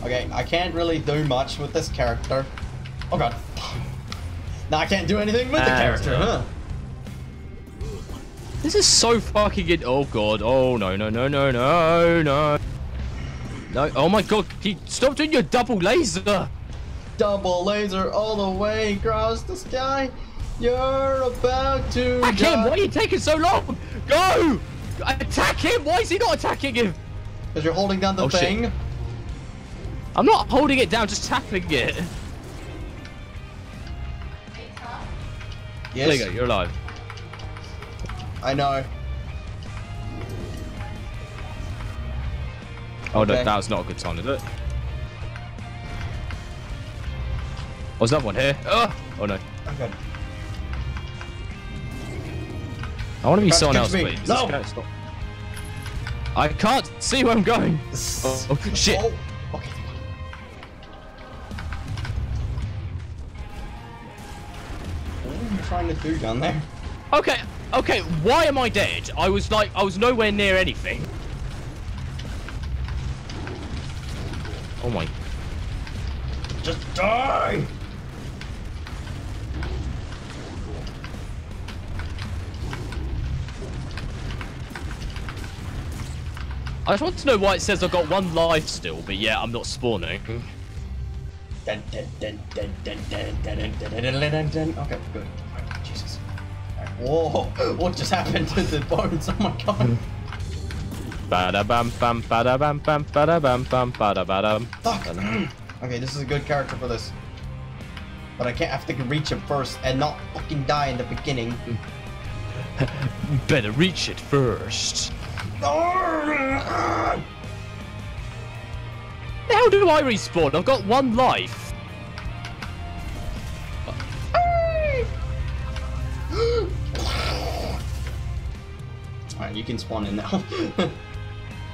Okay, I can't really do much with this character. Oh god. Now I can't do anything with uh, the character, huh? This is so fucking good. Oh god. Oh no, no, no, no, no, no. No. Oh my god. Stop doing your double laser. Double laser all the way across the sky. You're about to attack die. Him. Why are you taking so long? Go. Attack him. Why is he not attacking him? Because you're holding down the oh, thing. Shit. I'm not holding it down. Just tapping it. Yes. There you go. You're alive. I know. Oh okay. No, that was not a good time, is it? Oh, there's another one here. Oh, oh no. Okay. I want to be someone else, please. No. Stop. I can't see where I'm going. Oh, oh shit. Oh. Okay. What are you trying to do down there? Okay. Okay, why am I dead? I was like, I was nowhere near anything. Oh my. Just die! I just want to know why it says I've got one life still, but yeah, I'm not spawning. Okay, good. Jesus. Whoa, what just happened to the bones? Oh my god. Bada bam bam bada bam bam bada bam bam bada bam. Fuck. Okay, this is a good character for this. But I can't have to reach him first and not fucking die in the beginning. Better reach it first. How do I respawn? I've got one life. Alright, you can spawn in now.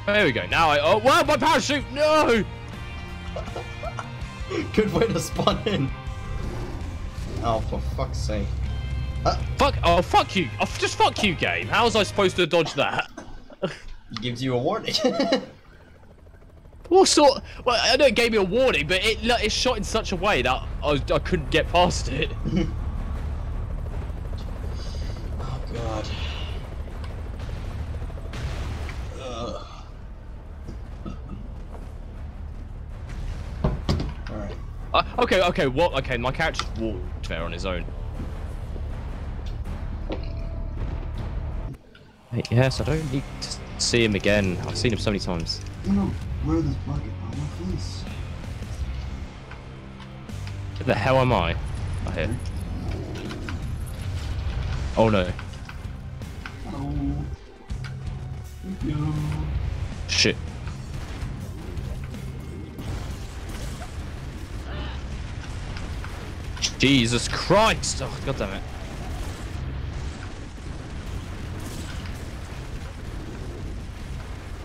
There we go. Now I. Oh, wow, my parachute! No! Good way to spawn in. Oh, for fuck's sake. Uh, fuck. Oh, fuck you. Oh, just fuck you, game. How was I supposed to dodge that? Gives you a warning. What sort? Well, I know it gave me a warning, but it, it shot in such a way that I, I couldn't get past it. Oh, God. Uh, okay, okay, what? Okay, my character walked there on his own. Hey, yes, I don't need to see him again. I've seen him so many times. You know, wear this bucket on my face. Where the hell am I? I hit. Oh no. Oh. No. Shit. Jesus Christ! Oh, God damn it.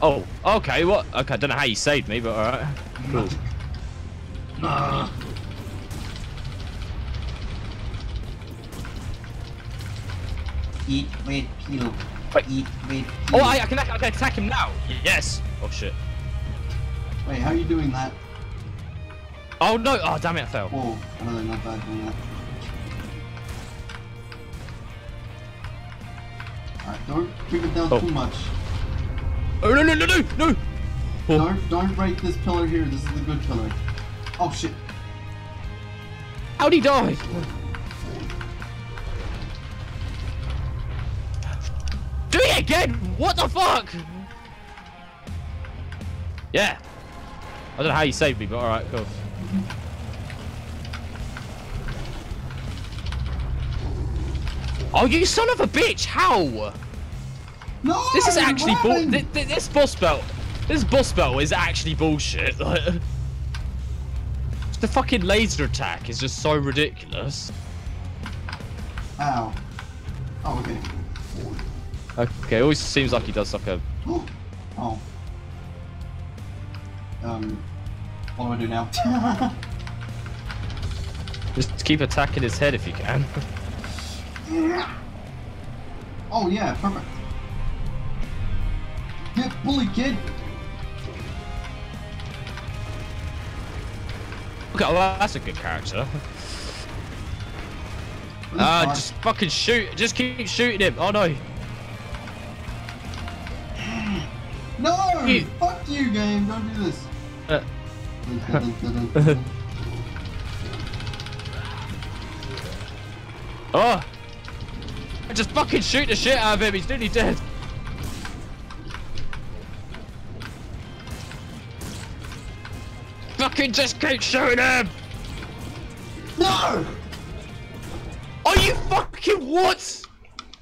Oh, okay, what? Okay, I don't know how you saved me, but alright. Cool. Uh. Eat red peel. Wait. Eat red peel. Oh, I, I, can, I can attack him now! Yes! Oh, shit. Wait, how are you doing that? Oh no! Oh damn it! I fell. Oh, no, not bad doing that. Alright, don't bring it down oh. too much. Oh no no no no no! Oh. Don't don't break this pillar here. This is the good pillar. Oh shit! How'd he die? Do it again! What the fuck? Yeah. I don't know how you saved me, but all right, cool. Oh, you son of a bitch! How? No! This is actually bull. Th th this boss belt, this boss belt is actually bullshit. The fucking laser attack is just so ridiculous. Ow. Oh, okay. Okay. It always seems like he does like a. Oh. Um. What do I do now? Just keep attacking his head if you can. Oh yeah, perfect. Get bullied, kid. Okay, well that's a good character. Ah, uh, just fucking shoot. Just keep shooting him. Oh no. No. You... Fuck you, game. Don't do this. Oh! I just fucking shoot the shit out of him, he's nearly dead! Fucking just keep shooting him! No! Are you fucking what?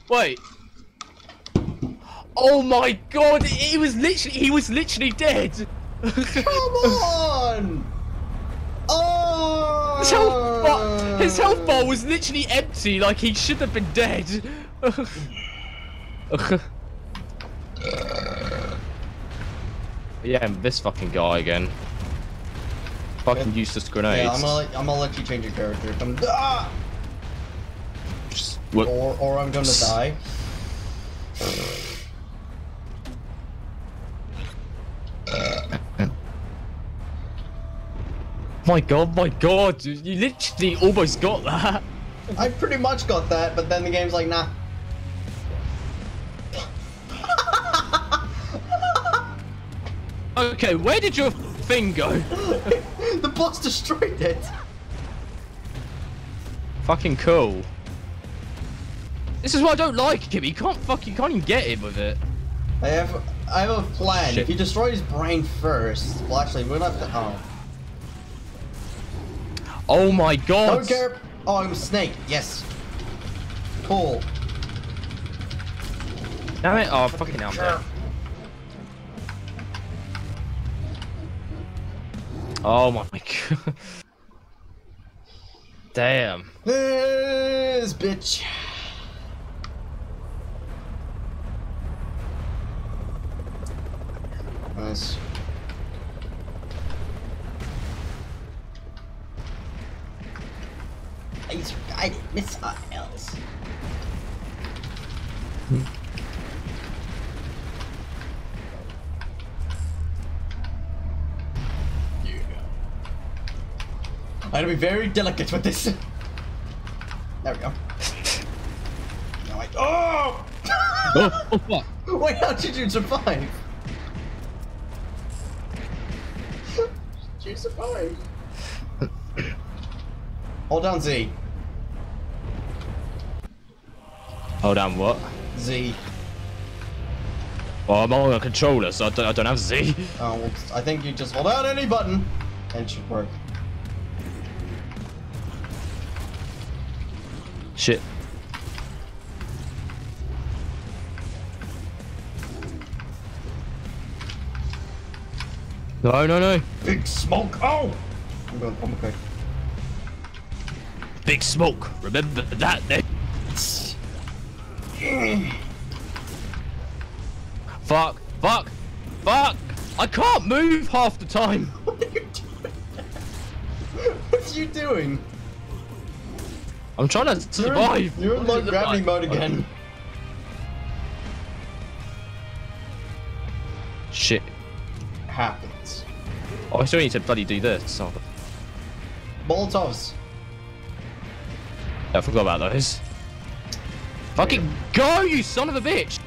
Wait. Oh my god, he was literally he was literally dead! Come on! Oh! His health bar, his health bar was literally empty, like he should have been dead. Yeah, and this fucking guy again. Fucking yeah. Useless grenades. Yeah, I'm gonna, I'm gonna let you change your character. I'm, ah! Just, or, or I'm gonna die. My god, my god, you literally almost got that. I pretty much got that, but then the game's like, nah. Okay, where did your thing go? The boss destroyed it. Fucking cool. This is what I don't like, Kim. You can't fucking can't even get him with it. I have I have a plan. Shit. If you destroy his brain first, well actually we're gonna have to oh. Oh my god! Don't care. Oh, I'm a snake. Yes. Cool. Damn it! Oh, fucking hell, man. Oh my god. Damn. This bitch. Nice. I used your guided missiles. Hmm. Yeah. I gotta be very delicate with this. There we go. No, I. Oh! Oh, oh fuck. Wait, how did you survive? Did you survive? Hold down Z. Hold down what? Z. Well, I'm on a controller, so I don't, I don't have Z. Oh, well, I think you just hold down any button, and it should work. Shit. No, no, no. Big smoke. Oh! I'm going, I'm okay. Big smoke. Remember that, then. Fuck! Fuck! Fuck! I can't move half the time. What are you doing? What are you doing? I'm trying to survive. You're in, you're in low gravity mode again. Shit. Happens. Oh, I still need to bloody do this. Oh. Molotovs. I forgot about those. Fucking go, you son of a bitch!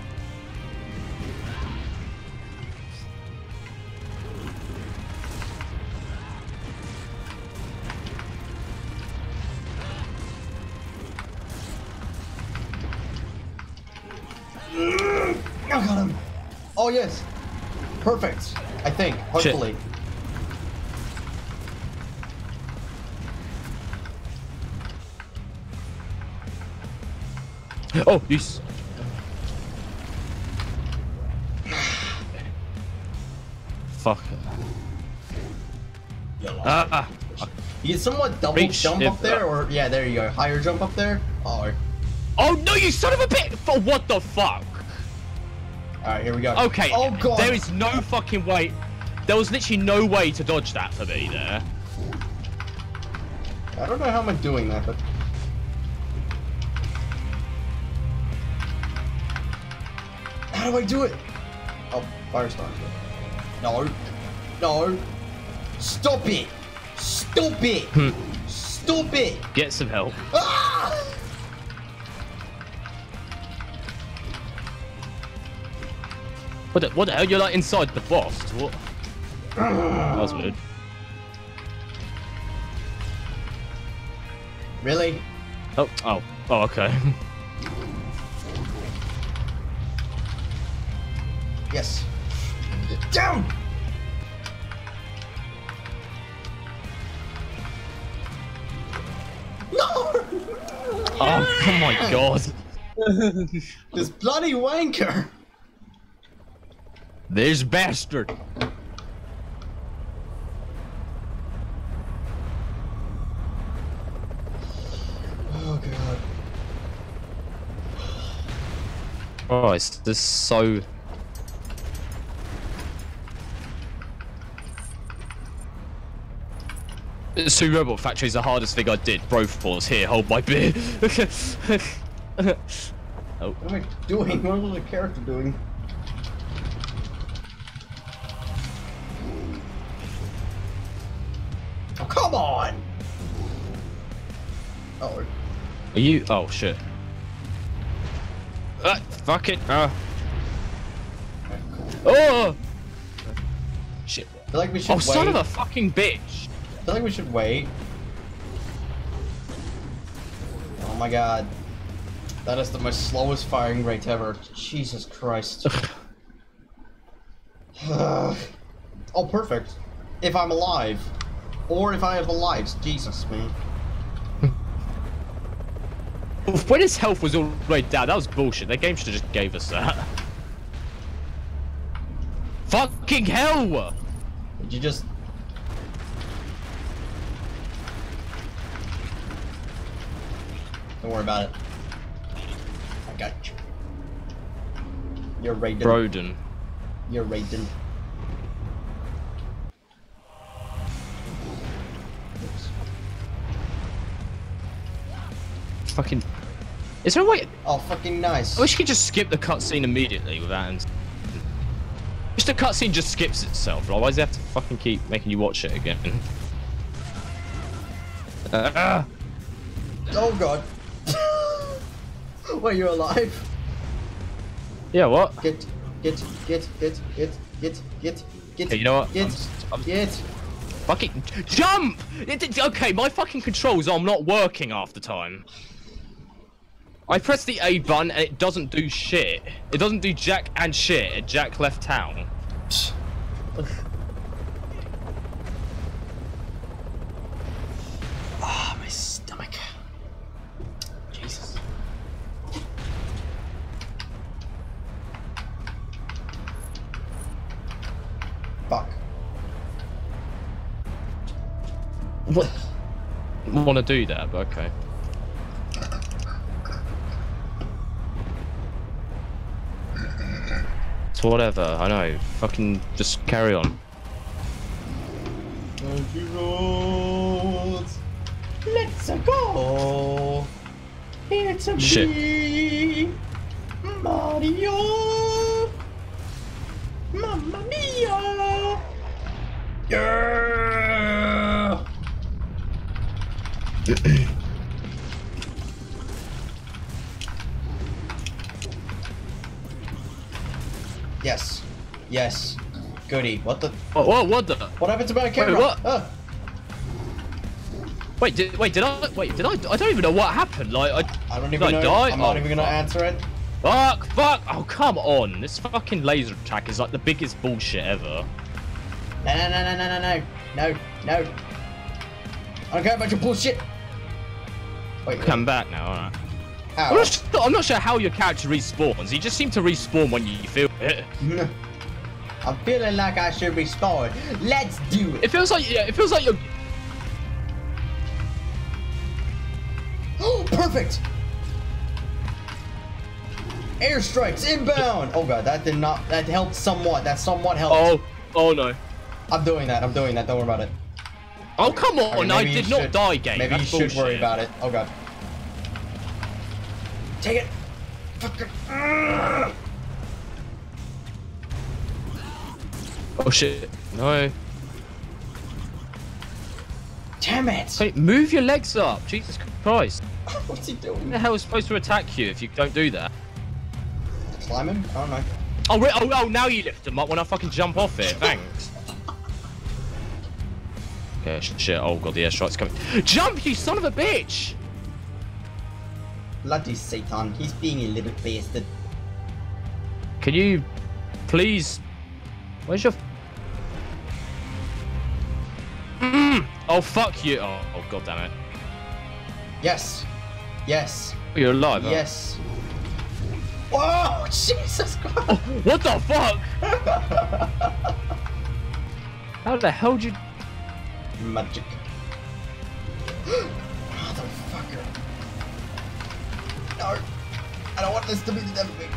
I got him! Oh yes! Perfect! I think, hopefully. Shit. Oh, yes. Fuck. Ah, uh, you somewhat double reach, jump if, up there, or yeah, there you go. Higher jump up there. Or... Oh no, you son of a bitch! For what the fuck? All right, here we go. Okay. Oh god. There is no fucking way. There was literally no way to dodge that for me there. I don't know how I'm doing that, but. How do I do it? Oh, Firestorm. No. No. Stop it. Stop it. Hmm. Stop it. Get some help. Ah! What the, what the hell? You're like inside the boss. What? That was weird. Really? Oh, oh, oh, okay. Yes. Down! No! Oh, oh my god. This bloody wanker. This bastard. Oh god. Oh, it's this so... Two Robot Factories, the hardest thing I did. Broforce, here, hold my beer. Oh. What am I doing? What was the character doing? Oh, come on! Oh. Are you? Oh, shit. Uh, fuck it. Uh. Oh! Shit. I feel like we should oh, wait. Son of a fucking bitch! I feel like we should wait. Oh my god. That is the most slowest firing rate ever. Jesus Christ. Oh, perfect. If I'm alive. Or if I have the lives. Jesus, man. When his health was all the way down, that was bullshit. That game should have just gave us that. Fucking hell! Did you just... Don't worry about it. I got you. You're Raiden. Broden. You're Raiden. Oops. Fucking. Is there a way? Oh, fucking nice. I wish you could just skip the cutscene immediately without him. Just the cutscene just skips itself. Otherwise, they have to fucking keep making you watch it again. Uh, oh god. Wait, you're alive? Yeah, what? Get, get, get, get, get, get, get, get. Hey, you know what? Get, I'm just, I'm get. Fucking jump! It, it, okay, my fucking controls are not working half the time. I press the A button and it doesn't do shit. It doesn't do jack and shit. And Jack left town. Ah, oh, my stomach. Jesus. Fuck. What? I didn't want to do that, but okay. It's whatever, I know. Fucking just carry on. Let's go! It's a Shit. Me, Mario! Mamma mia! Yeah! Yes, yes, goody. What the? Oh, whoa, what the? What happened to my camera? Wait, what? Oh. Wait, did wait did I wait did I? I don't even know what happened. Like I, I don't even I know. Die? I'm oh, not even gonna fuck. Answer it. Fuck! Fuck! Oh come on! This fucking laser attack is like the biggest bullshit ever. No! No! No! No! No! No! No! No! I don't care about your bullshit. Wait, Come wait. back now, alright. I'm not, sure, I'm not sure how your character respawns. He just seemed to respawn when you feel it. I'm feeling like I should respawn. Let's do it. It feels like yeah. It feels like you're. Oh, perfect. Airstrikes inbound. Oh god, that did not. That helped somewhat. That somewhat helped. Oh, oh no. I'm doing that. I'm doing that. Don't worry about it. Oh come on! I, mean, I did not should, die, game. Maybe That's you should bullshit. worry about it. Oh god. Take it. Fucking. Oh shit! No. Damn it! Wait, move your legs up, Jesus Christ! What's he doing? Who the hell is supposed to attack you if you don't do that? Climb him? I don't know. Oh, oh, oh! Now you lift him up when I fucking jump off it. Thanks. Okay, shit, oh god, the airstrike's coming. Jump, you son of a bitch! Bloody Satan, he's being a little bastard. Can you please... Where's your... Mm! Oh, fuck you. Oh, oh, God damn it. Yes. Yes. Oh, you're alive, huh? Yes. Oh, Jesus Christ. Oh, what the fuck? How the hell did you... Magic. Motherfucker. No. I don't want this to be the damn thing.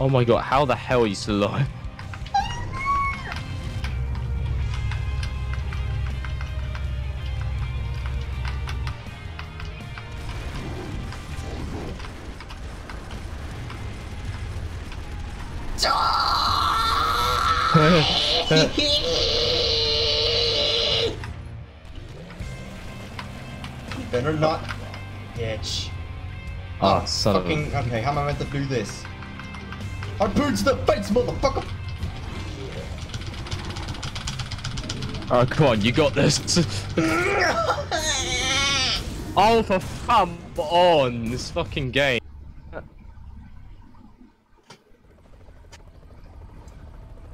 Oh my god, how the hell are you still alive? You better not, bitch. Oh, oh son fucking, of a... Okay, how am I meant to do this? Harpoons the face, motherfucker! Oh, come on, you got this. Oh, for fun on this fucking game.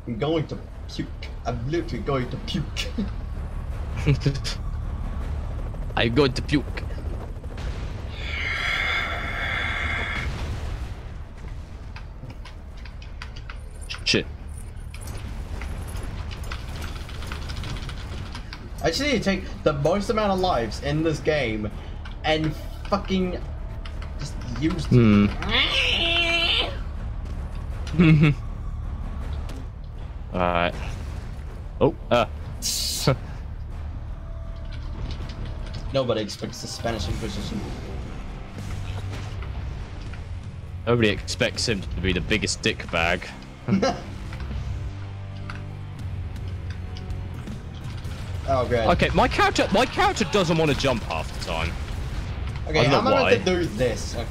I'm going to puke. I'm literally going to puke. I'm going to puke. Shit. I just need to take the most amount of lives in this game and fucking just use them. Hmm. Alright. Oh, uh. Nobody expects the Spanish Inquisition. Nobody expects him to be the biggest dick bag. Oh, great. Okay, my character, my character doesn't want to jump half the time. Okay, I'm going to do this. Okay.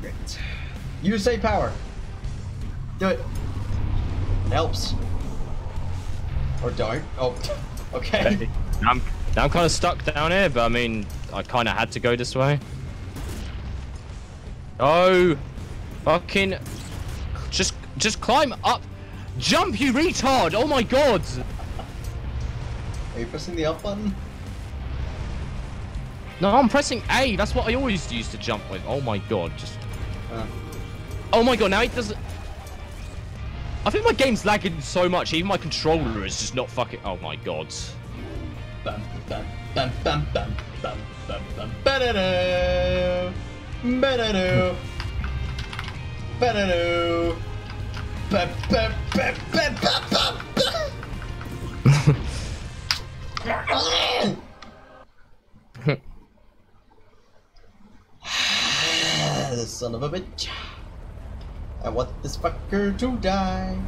Great. You say power. Do it. It helps. Or don't. Oh, okay. okay. Now I'm, now I'm kind of stuck down here, but I mean, I kind of had to go this way. Oh, fucking. Just just climb up. Jump, you retard. Oh my god. Are you pressing the up button? No, I'm pressing A. That's what I always used to jump with. Oh my god. Just. Uh. Oh my god, now it doesn't. I think my game's lagging so much, even my controller is just not fucking. Oh my god. The son of a bitch. I want this fucker to die.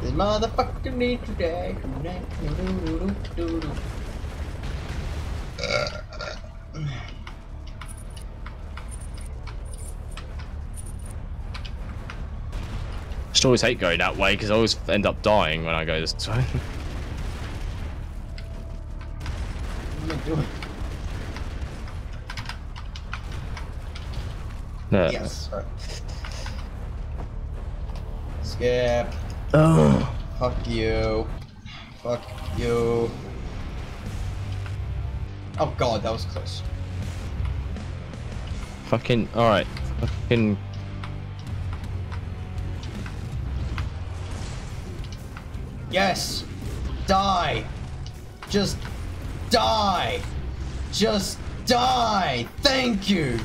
This motherfucker need to die. I just always hate going that way because I always end up dying when I go this way. What am I doing? No. Yes. All right. Skip. Oh. Fuck you. Fuck you. Oh god, that was close. Fucking, alright. Fucking. Yes! Die! Just die! Just die! Thank you!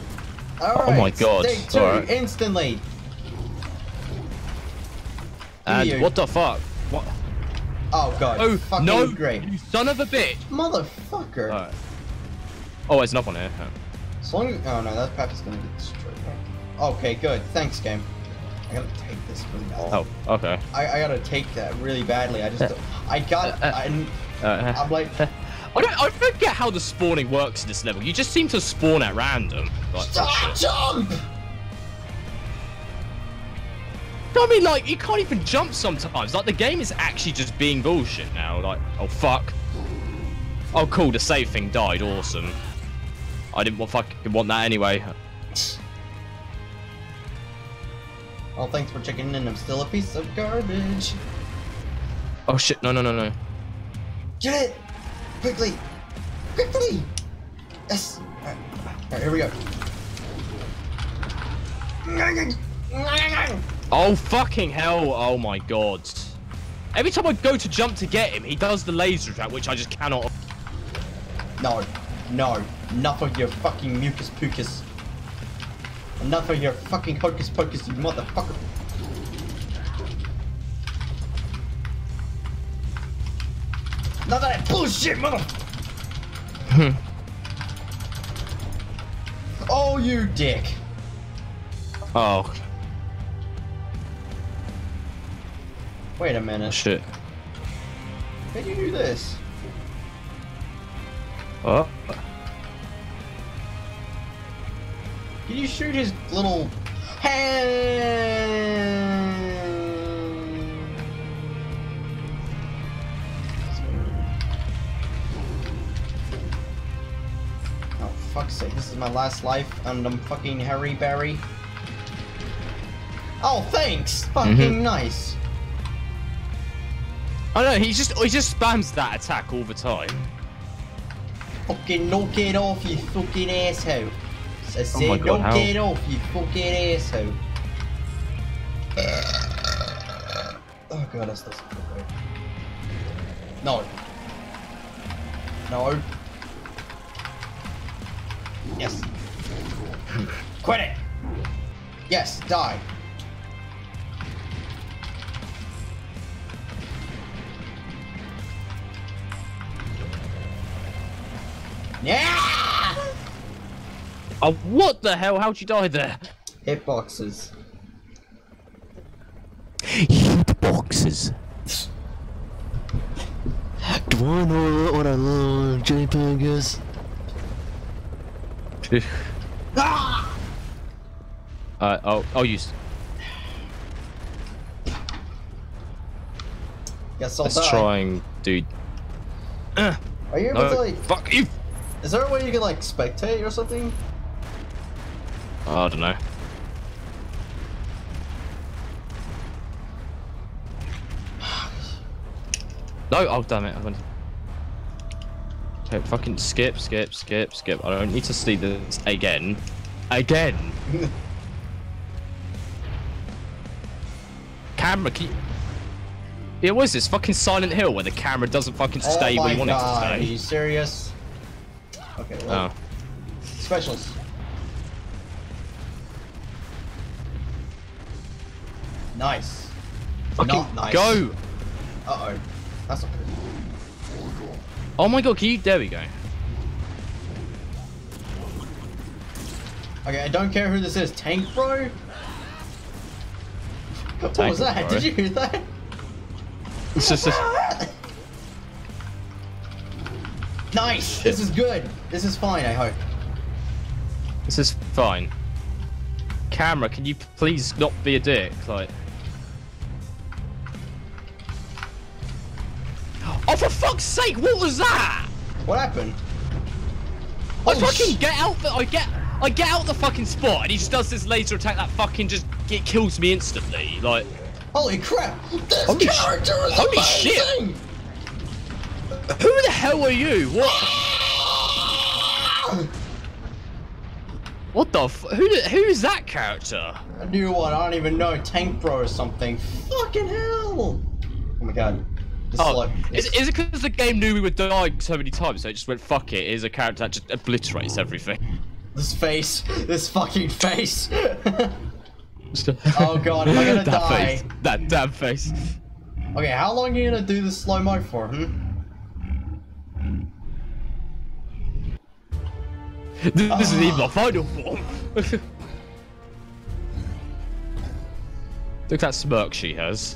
Alright. Oh my god. Take two right. Instantly! And you. What the fuck? What? Oh god! Oh fucking no! Great. You son of a bitch! Motherfucker! Right. Oh, it's not on here. As long as oh no, that pack is gonna get destroyed. Okay, good. Thanks, game. I gotta take this really badly. Oh, okay. I, I gotta take that really badly. I just don't, I got I, I'm like I don't I forget how the spawning works in this level. You just seem to spawn at random. Like, stop jump! I mean, like, you can't even jump sometimes. Like, the game is actually just being bullshit now. Like, oh, fuck. Oh, cool. The save thing died. Awesome. I didn't fucking want that anyway. Well, thanks for checking in. I'm still a piece of garbage. Oh, shit. No, no, no, no. Get it! Quickly! Quickly! Yes! Alright, all right, here we go. Oh, fucking hell. Oh, my God. Every time I go to jump to get him, he does the laser attack, which I just cannot. No. No. Enough of your fucking mucus pucus. Enough of your fucking hocus pocus, you motherfucker. None of that bullshit, mother. Oh, you dick. Oh. Wait a minute. Shit. How do you do this? Oh. Can you shoot his little hand? Oh, fuck's sake. This is my last life, and I'm fucking Harry Berry. Oh, thanks! Fucking mm-hmm. nice. I know, he just he just spams that attack all the time. Fucking knock it off, you fucking asshole. I said, oh God, don't get off, you fucking asshole. Oh God, that's that's good. No. No. Yes. Quit it. Yes, die. Yeah. Oh, what the hell? How'd you die there? Hitboxes. Hitboxes. Do I know what I love, JPEGers? Ah! Uh, oh, oh, you. Yes, I'll Let's die. Let's try and do. Are you able no. to, like. Fuck you! Is there a way you can, like, spectate or something? I don't know. No, oh damn it! I went. Okay, fucking skip, skip, skip, skip. I don't need to see this again, again. Camera keep. Yeah, what is this fucking Silent Hill where the camera doesn't fucking stay oh where you want God. it to stay? Are you serious? Okay. Well, oh. Specials. Nice. Fucking Not nice. Go. Uh oh. That's not good. Oh my God! Can you? There we go. Okay, I don't care who this is. Tank bro. Tank what was that? Bro. Did you hear that? It's just. A... Nice. Shit. This is good. This is fine. I hope. This is fine. Camera, can you please not be a dick? Like. Oh, for fuck's sake, what was that? What happened? I oh, fucking get out the- I get- I get out the fucking spot and he just does this laser attack that fucking just- it kills me instantly, like. Holy crap! This holy character is holy amazing! Shit! Who the hell are you? What? What the f- who, who is that character? A new one, I don't even know, Tank Bro or something. Fucking hell! Oh my God. Oh, is, is it because the game knew we were dying so many times, so it just went, fuck it, here's a character that just obliterates everything. This face. This fucking face. Oh God, am I gonna that die? Face. That damn face. Okay, how long are you gonna do the slow-mo for, hmm? This, uh, this is even a final form. Look at that smirk she has.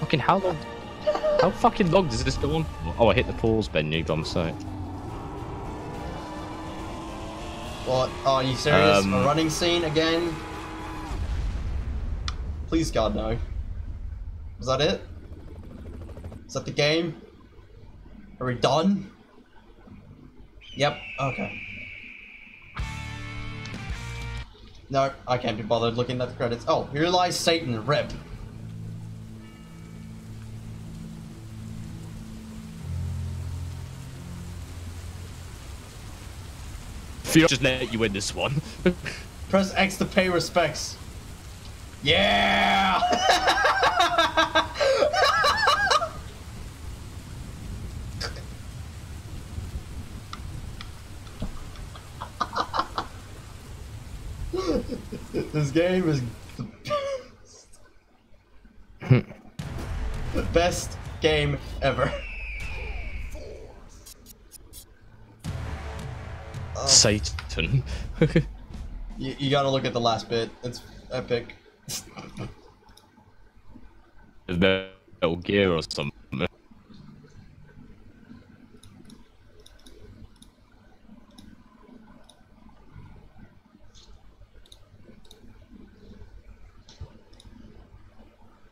Fucking how long? How fucking long does this go on? Oh, I hit the pause menu. I'm sorry. What? Oh, are you serious? Um, a running scene again? Please God no. Is that it? Is that the game? Are we done? Yep, okay. No, I can't be bothered looking at the credits. Oh, here lies Satan, rip. Fear just let you win this one. Press X to pay respects. Yeah! This game is the best. The best game ever. Oh. Satan. you, you gotta look at the last bit. It's epic. Is there Metal Gear or something?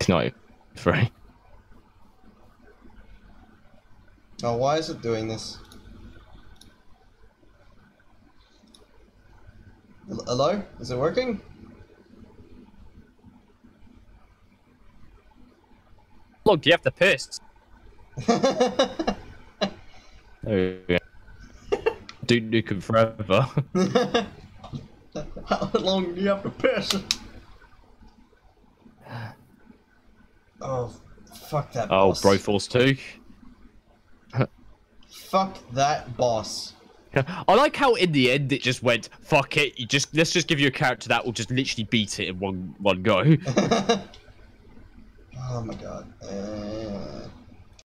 Not free. Oh, why is it doing this? Hello? Is it working? Look, you have to piss. There we go. Dude, you can forever. How long do you have to piss? Oh, fuck that boss. Oh, Broforce two. Fuck that boss. I like how in the end it just went, fuck it, you just let's just give you a character that will just literally beat it in one one go. Oh my god. Uh...